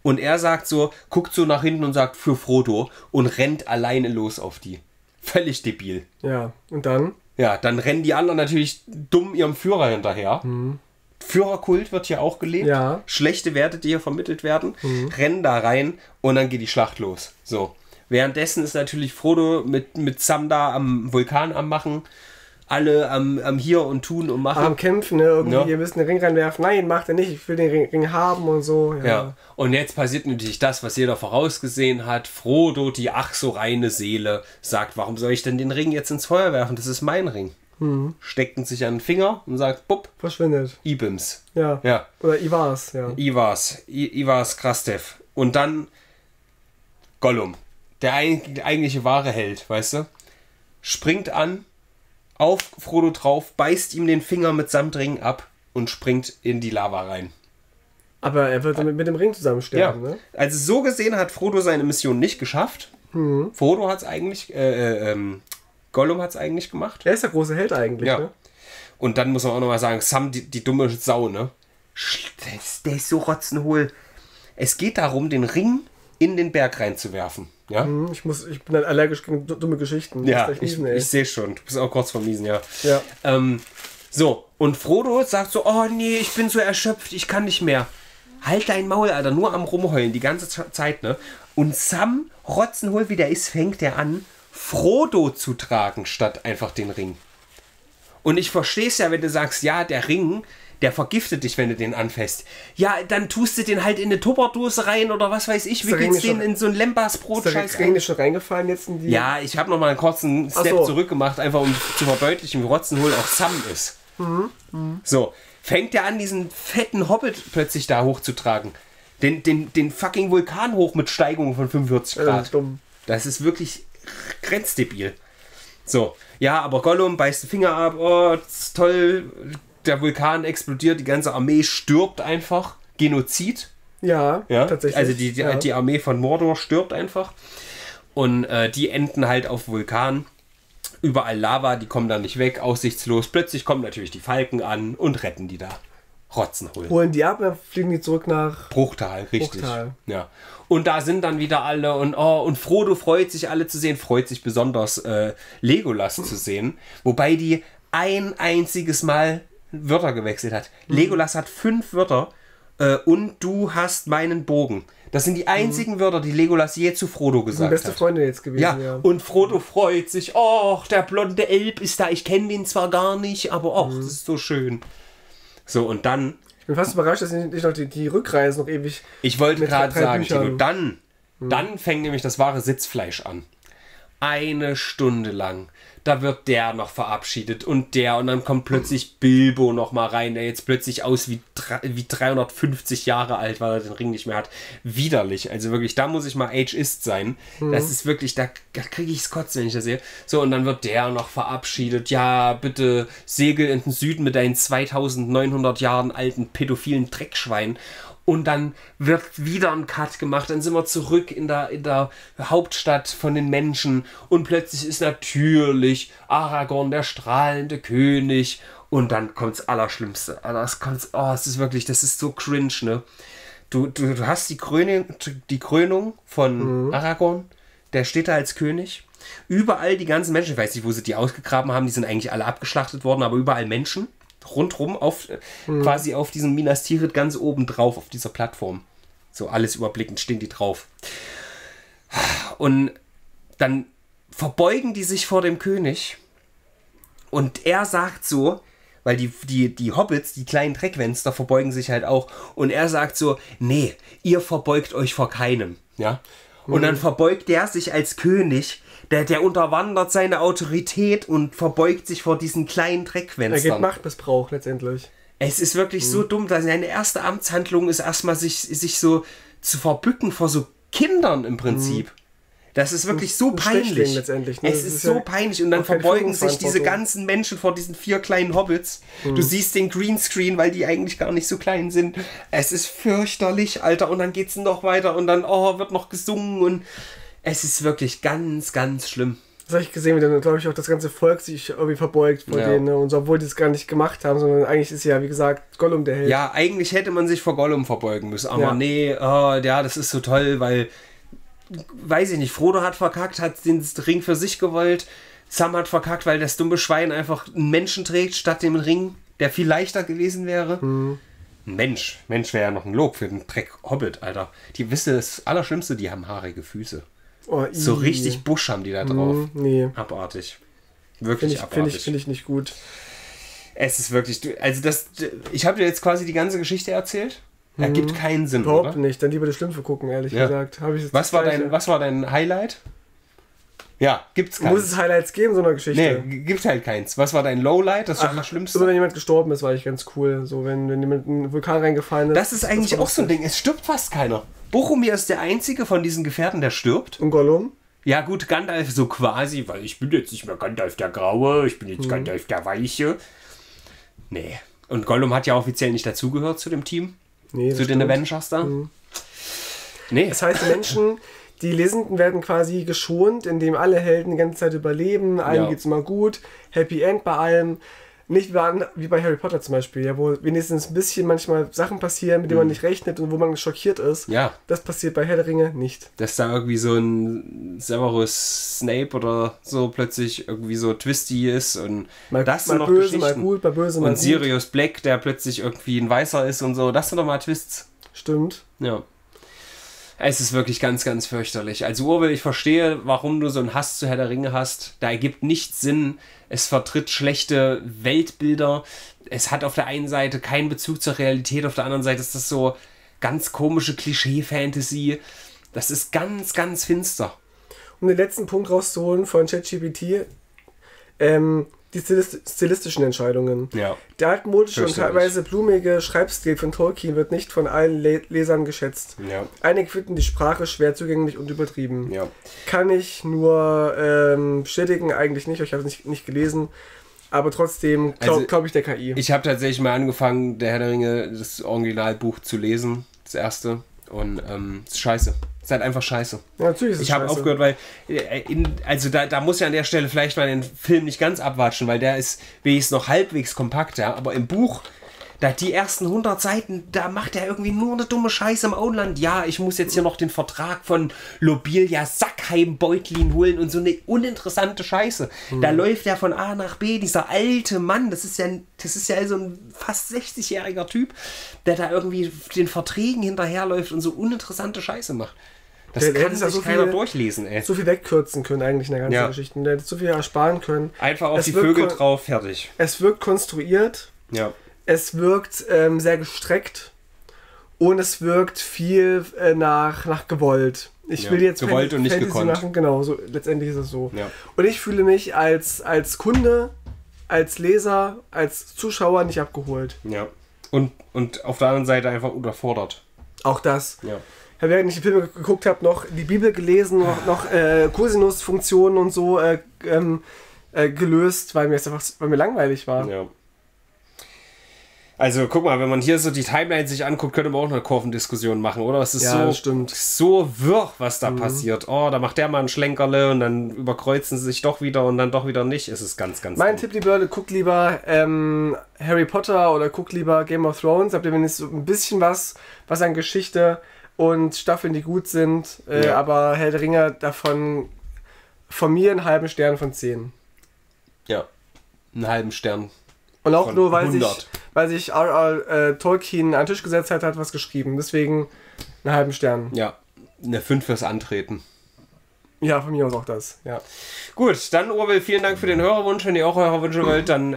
Und er sagt so, guckt so nach hinten und sagt, für Frodo, und rennt alleine los auf die. Völlig debil. Ja, und dann? Ja, dann rennen die anderen natürlich dumm ihrem Führer hinterher. Führerkult wird hier auch gelebt. Ja. Schlechte Werte, die hier vermittelt werden. Rennen da rein und dann geht die Schlacht los. So. Währenddessen ist natürlich Frodo mit Sam da am Vulkan am Machen. Alle am hier und tun und machen. Am Kämpfen, ne? Irgendwie, ihr müsst den Ring reinwerfen. Nein, macht er nicht. Ich will den Ring haben und so. Ja. Und jetzt passiert natürlich das, was jeder vorausgesehen hat. Frodo, die ach so reine Seele, sagt, warum soll ich denn den Ring jetzt ins Feuer werfen? Das ist mein Ring. Steckt ihn sich an den Finger und sagt, bupp. Verschwindet. Ibims. Ja. Oder Ivars, ja. Ivars Krastev. Und dann Gollum, der eigentliche wahre Held, weißt du? Springt an, auf Frodo drauf, beißt ihm den Finger mitsamt Ring ab und springt in die Lava rein. Aber er wird mit dem Ring zusammen sterben, ne? Also so gesehen hat Frodo seine Mission nicht geschafft. Mhm. Frodo hat es eigentlich, Gollum hat es eigentlich gemacht. Er ist der große Held eigentlich, ja. Ne? Und dann muss man auch nochmal sagen, Sam, die dumme Sau, ne? Der ist so rotzenhohl. Es geht darum, den Ring in den Berg reinzuwerfen. Ja? Ich bin halt allergisch gegen dumme Geschichten. Ja, ich sehe schon. Du bist auch kurz vorm Niesen, ja. Ja. So, und Frodo sagt so, oh nee, ich bin so erschöpft, ich kann nicht mehr. Halt dein Maul, Alter, nur am Rumheulen die ganze Zeit, ne? Und Sam, rotzenhohl wie der ist, fängt er an, Frodo zu tragen, statt einfach den Ring. Und ich verstehe es ja, wenn du sagst, ja, der Ring, der vergiftet dich, wenn du den anfasst. Ja, dann tust du den halt in eine Tupperdose rein oder was weiß ich, wickelst den in so ein Lembasbrot. Ist der Ring nicht schon reingefallen jetzt in die... Ja, ich habe nochmal einen kurzen Step zurück gemacht, einfach um zu verdeutlichen, wie rotzenhohl auch Sam ist. Mhm. Mhm. So, fängt er an, diesen fetten Hobbit plötzlich da hochzutragen. Den fucking Vulkan hoch mit Steigung von 45 Grad. Das ist dumm. Das ist wirklich grenzdebil. So, ja, aber Gollum beißt den Finger ab, oh, toll, der Vulkan explodiert, die ganze Armee stirbt einfach. Genozid. Ja, ja? Tatsächlich. Also die Armee von Mordor stirbt einfach. Und die enden halt auf Vulkan. Überall Lava, die kommen da nicht weg, aussichtslos. Plötzlich kommen natürlich die Falken an und retten die da. Rotzenhohl. Holen die ab, dann fliegen die zurück nach... Bruchtal, richtig. Bruchtal. Ja. Und da sind dann wieder alle und oh, und Frodo freut sich, alle zu sehen. Freut sich besonders, Legolas zu sehen. Wobei die ein einziges Mal Wörter gewechselt hat. Mhm. Legolas hat 5 Wörter und du hast meinen Bogen. Das sind die einzigen Wörter, die Legolas je zu Frodo gesagt hat. Die beste Freunde jetzt gewesen, ja. Ja. Und Frodo freut sich. Och, der blonde Elb ist da. Ich kenne den zwar gar nicht, aber och, das ist so schön. So, und dann... Ich bin fast überrascht, dass ich noch die Rückreise noch ewig... Ich wollte gerade sagen, Tino, dann fängt nämlich das wahre Sitzfleisch an. Eine Stunde lang. Da wird der noch verabschiedet und der. Und dann kommt plötzlich Bilbo noch mal rein, der jetzt plötzlich aus wie 350 Jahre alt, weil er den Ring nicht mehr hat. Widerlich. Also wirklich, da muss ich mal Ageist sein. Das ist wirklich, da kriege ich es kotzen, wenn ich das sehe. So, und dann wird der noch verabschiedet. Ja, bitte segel in den Süden mit deinen 2900 Jahren alten pädophilen Dreckschwein. Und dann wird wieder ein Cut gemacht. Dann sind wir zurück in der Hauptstadt von den Menschen. Und plötzlich ist natürlich Aragorn der strahlende König. Und dann kommt das Allerschlimmste. Oh, es ist wirklich, das ist so cringe, ne? Du hast die Krönung von Aragorn. Der steht da als König. Überall die ganzen Menschen, ich weiß nicht, wo sie die ausgegraben haben. Die sind eigentlich alle abgeschlachtet worden, aber überall Menschen. Rundrum, quasi auf diesem Minas Tirith, ganz oben drauf, auf dieser Plattform. So alles überblickend stehen die drauf. Und dann verbeugen die sich vor dem König und er sagt so, weil die Hobbits, die kleinen Dreckwänster, verbeugen sich halt auch und er sagt so, nee, ihr verbeugt euch vor keinem. Ja? Und dann verbeugt der sich als König. Der unterwandert seine Autorität und verbeugt sich vor diesen kleinen Dreckwänstern. Er geht Machtmissbrauch letztendlich. Es ist wirklich so dumm, dass seine erste Amtshandlung ist, erstmal sich so zu verbücken vor so Kindern im Prinzip. Das ist wirklich so peinlich. Letztendlich, ne? Es ist so peinlich. Und dann verbeugen sich diese ganzen Menschen vor diesen 4 kleinen Hobbits. Du siehst den Greenscreen, weil die eigentlich gar nicht so klein sind. Es ist fürchterlich, Alter. Und dann geht's noch weiter und dann wird noch gesungen und... Es ist wirklich ganz, ganz schlimm. Das habe ich gesehen, wie dann, glaube ich, auch das ganze Volk sich irgendwie verbeugt vor denen. Ne? Und so, obwohl die es gar nicht gemacht haben, sondern eigentlich ist ja, wie gesagt, Gollum der Held. Ja, eigentlich hätte man sich vor Gollum verbeugen müssen. Aber nee, ja, das ist so toll, weil, weiß ich nicht, Frodo hat verkackt, hat den Ring für sich gewollt. Sam hat verkackt, weil das dumme Schwein einfach einen Menschen trägt, statt dem Ring, der viel leichter gewesen wäre. Ein Mensch wäre ja noch ein Lob für den Dreck-Hobbit, Alter. Die wissen das Allerschlimmste, die haben haarige Füße. Oh, so richtig Busch haben die da drauf. Nee. Abartig. Wirklich abartig. Finde ich nicht gut. Es ist wirklich... Also das... Ich habe dir jetzt quasi die ganze Geschichte erzählt. Ergibt keinen Sinn, oder? Überhaupt nicht. Dann lieber die Schlümpfe gucken, ehrlich gesagt. Hab ich jetzt was war dein Highlight? Ja, gibt's keins. Muss es Highlights geben, so eine Geschichte? Nee, gibt halt keins. Was war dein Lowlight? Das war das Schlimmste. So, wenn jemand gestorben ist, war ich ganz cool. So, wenn jemand in einen Vulkan reingefallen ist. Das ist eigentlich auch so ein Ding. Es stirbt fast keiner. Boromir ist der einzige von diesen Gefährten, der stirbt. Und Gollum? Ja gut, Gandalf so quasi, weil ich bin jetzt nicht mehr Gandalf der Graue, ich bin jetzt Gandalf der Weiche. Nee. Und Gollum hat ja offiziell nicht dazugehört zu dem Team. Nee, zu den Avengers da. Nee. Das heißt, die Menschen, Die Lesenden werden quasi geschont, indem alle Helden die ganze Zeit überleben, allen geht's mal gut, Happy End bei allem. Nicht wie bei Harry Potter zum Beispiel, ja, wo wenigstens ein bisschen manchmal Sachen passieren, mit denen man nicht rechnet und wo man schockiert ist. Ja. Das passiert bei Herr der Ringe nicht. Dass da irgendwie so ein Severus Snape oder so plötzlich irgendwie so twisty ist und mal, das sind mal noch böse, mal gut, mal böse, mal und gut. Sirius Black, der plötzlich irgendwie ein Weißer ist und so. Das sind doch mal Twists. Stimmt. Ja. Es ist wirklich ganz, ganz fürchterlich. Also Urwill, ich verstehe, warum du so einen Hass zu Herr der Ringe hast. Da ergibt nichts Sinn. Es vertritt schlechte Weltbilder. Es hat auf der einen Seite keinen Bezug zur Realität, auf der anderen Seite ist das so ganz komische Klischee-Fantasy. Das ist ganz, ganz finster. Um den letzten Punkt rauszuholen von ChatGPT, die stilistischen Entscheidungen. Ja. Der altmodische und teilweise blumige Schreibstil von Tolkien wird nicht von allen Lesern geschätzt. Ja. Einige finden die Sprache schwer zugänglich und übertrieben. Ja. Kann ich nur bestätigen, eigentlich nicht, ich habe es nicht gelesen, aber trotzdem glaube ich der KI. Ich habe tatsächlich mal angefangen, der Herr der Ringe, das Originalbuch zu lesen, das erste, und das ist scheiße. Es ist halt einfach scheiße. Ja, natürlich ist es scheiße. Ich habe aufgehört, weil, also da muss ja an der Stelle vielleicht mal den Film nicht ganz abwatschen, weil der ist wenigstens noch halbwegs kompakt, ja, aber im Buch, da die ersten 100 Seiten, da macht er irgendwie nur eine dumme Scheiße im Auenland. Ja, ich muss jetzt hier noch den Vertrag von Lobelia Sackheim-Beutlin holen und so eine uninteressante Scheiße. Da läuft er von A nach B, dieser alte Mann, das ist ja so ein fast 60-jähriger Typ, der da irgendwie den Verträgen hinterherläuft und so uninteressante Scheiße macht. Das kann sich keiner durchlesen, ey. So viel wegkürzen können eigentlich in der ganzen Geschichte. Der hätte so viel ersparen können. Einfach auf die Vögel drauf, fertig. Es wirkt konstruiert. Ja. Es wirkt sehr gestreckt. Und es wirkt viel nach gewollt. Ich will jetzt gewollt und nicht gekonnt machen. Genau, so, letztendlich ist es so. Ja. Und ich fühle mich als Kunde, als Leser, als Zuschauer nicht abgeholt. Ja. Und auf der anderen Seite einfach unterfordert. Auch das. Ja. Während ich die Filme geguckt habe, noch die Bibel gelesen, noch Cosinus-Funktionen und so gelöst, weil mir langweilig war. Ja. Also guck mal, wenn man hier so die Timeline sich anguckt, könnte man auch eine Kurvendiskussion machen, oder? Es ist so wirr, was da passiert. Oh, da macht der mal einen Schlenkerle und dann überkreuzen sie sich doch wieder und dann doch wieder nicht. Es ist ganz, ganz Mein Tipp, liebe Leute, guckt lieber Harry Potter oder guckt lieber Game of Thrones. Habt ihr wenigstens so ein bisschen was an Geschichte und Staffeln, die gut sind. Aber Herr der Ringe davon von mir einen halben Stern von 10. Ja, einen halben Stern. Und auch nur, weil sich R.R. Tolkien an den Tisch gesetzt hat, hat was geschrieben. Deswegen einen halben Stern. Ja, eine 5 fürs Antreten. Ja, von mir aus auch das. Ja. Gut, dann Urwill, vielen Dank für den Hörerwunsch. Wenn ihr auch Hörerwünsche wollt, dann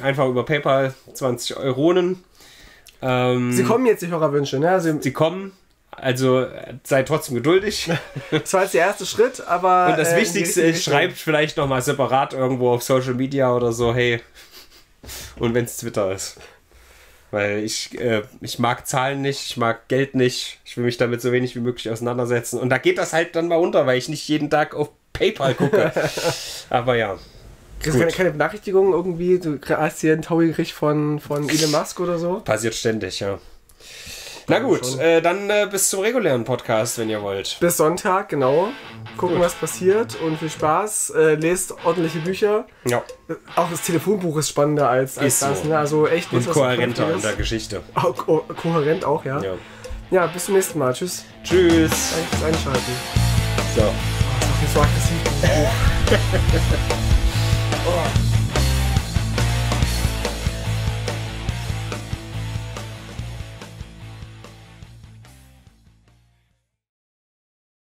einfach über PayPal 20 Euronen. Sie kommen jetzt, die Hörerwünsche, ne? Sie kommen. Also seid trotzdem geduldig. Das war jetzt der erste Schritt, aber... Und das Wichtigste ist, schreibt vielleicht nochmal separat irgendwo auf Social Media oder so, hey... Und wenn es Twitter ist. Weil ich mag Zahlen nicht, ich mag Geld nicht, ich will mich damit so wenig wie möglich auseinandersetzen. Und da geht das halt dann mal unter, weil ich nicht jeden Tag auf PayPal gucke. Aber ja. Kriegst du keine Benachrichtigungen irgendwie? Du hast hier einen Taui-Gericht von Elon Musk oder so? Passiert ständig, ja. Na gut, dann bis zum regulären Podcast, wenn ihr wollt. Bis Sonntag, genau. Gucken, was passiert und viel Spaß. Lest ordentliche Bücher. Ja. Auch das Telefonbuch ist spannender als das. So. Ne? Also echt und kohärenter in der Geschichte. Kohärent auch, ja. Ja, bis zum nächsten Mal. Tschüss. Tschüss. Danke fürs Einschalten. So. Das ist so aggressiv.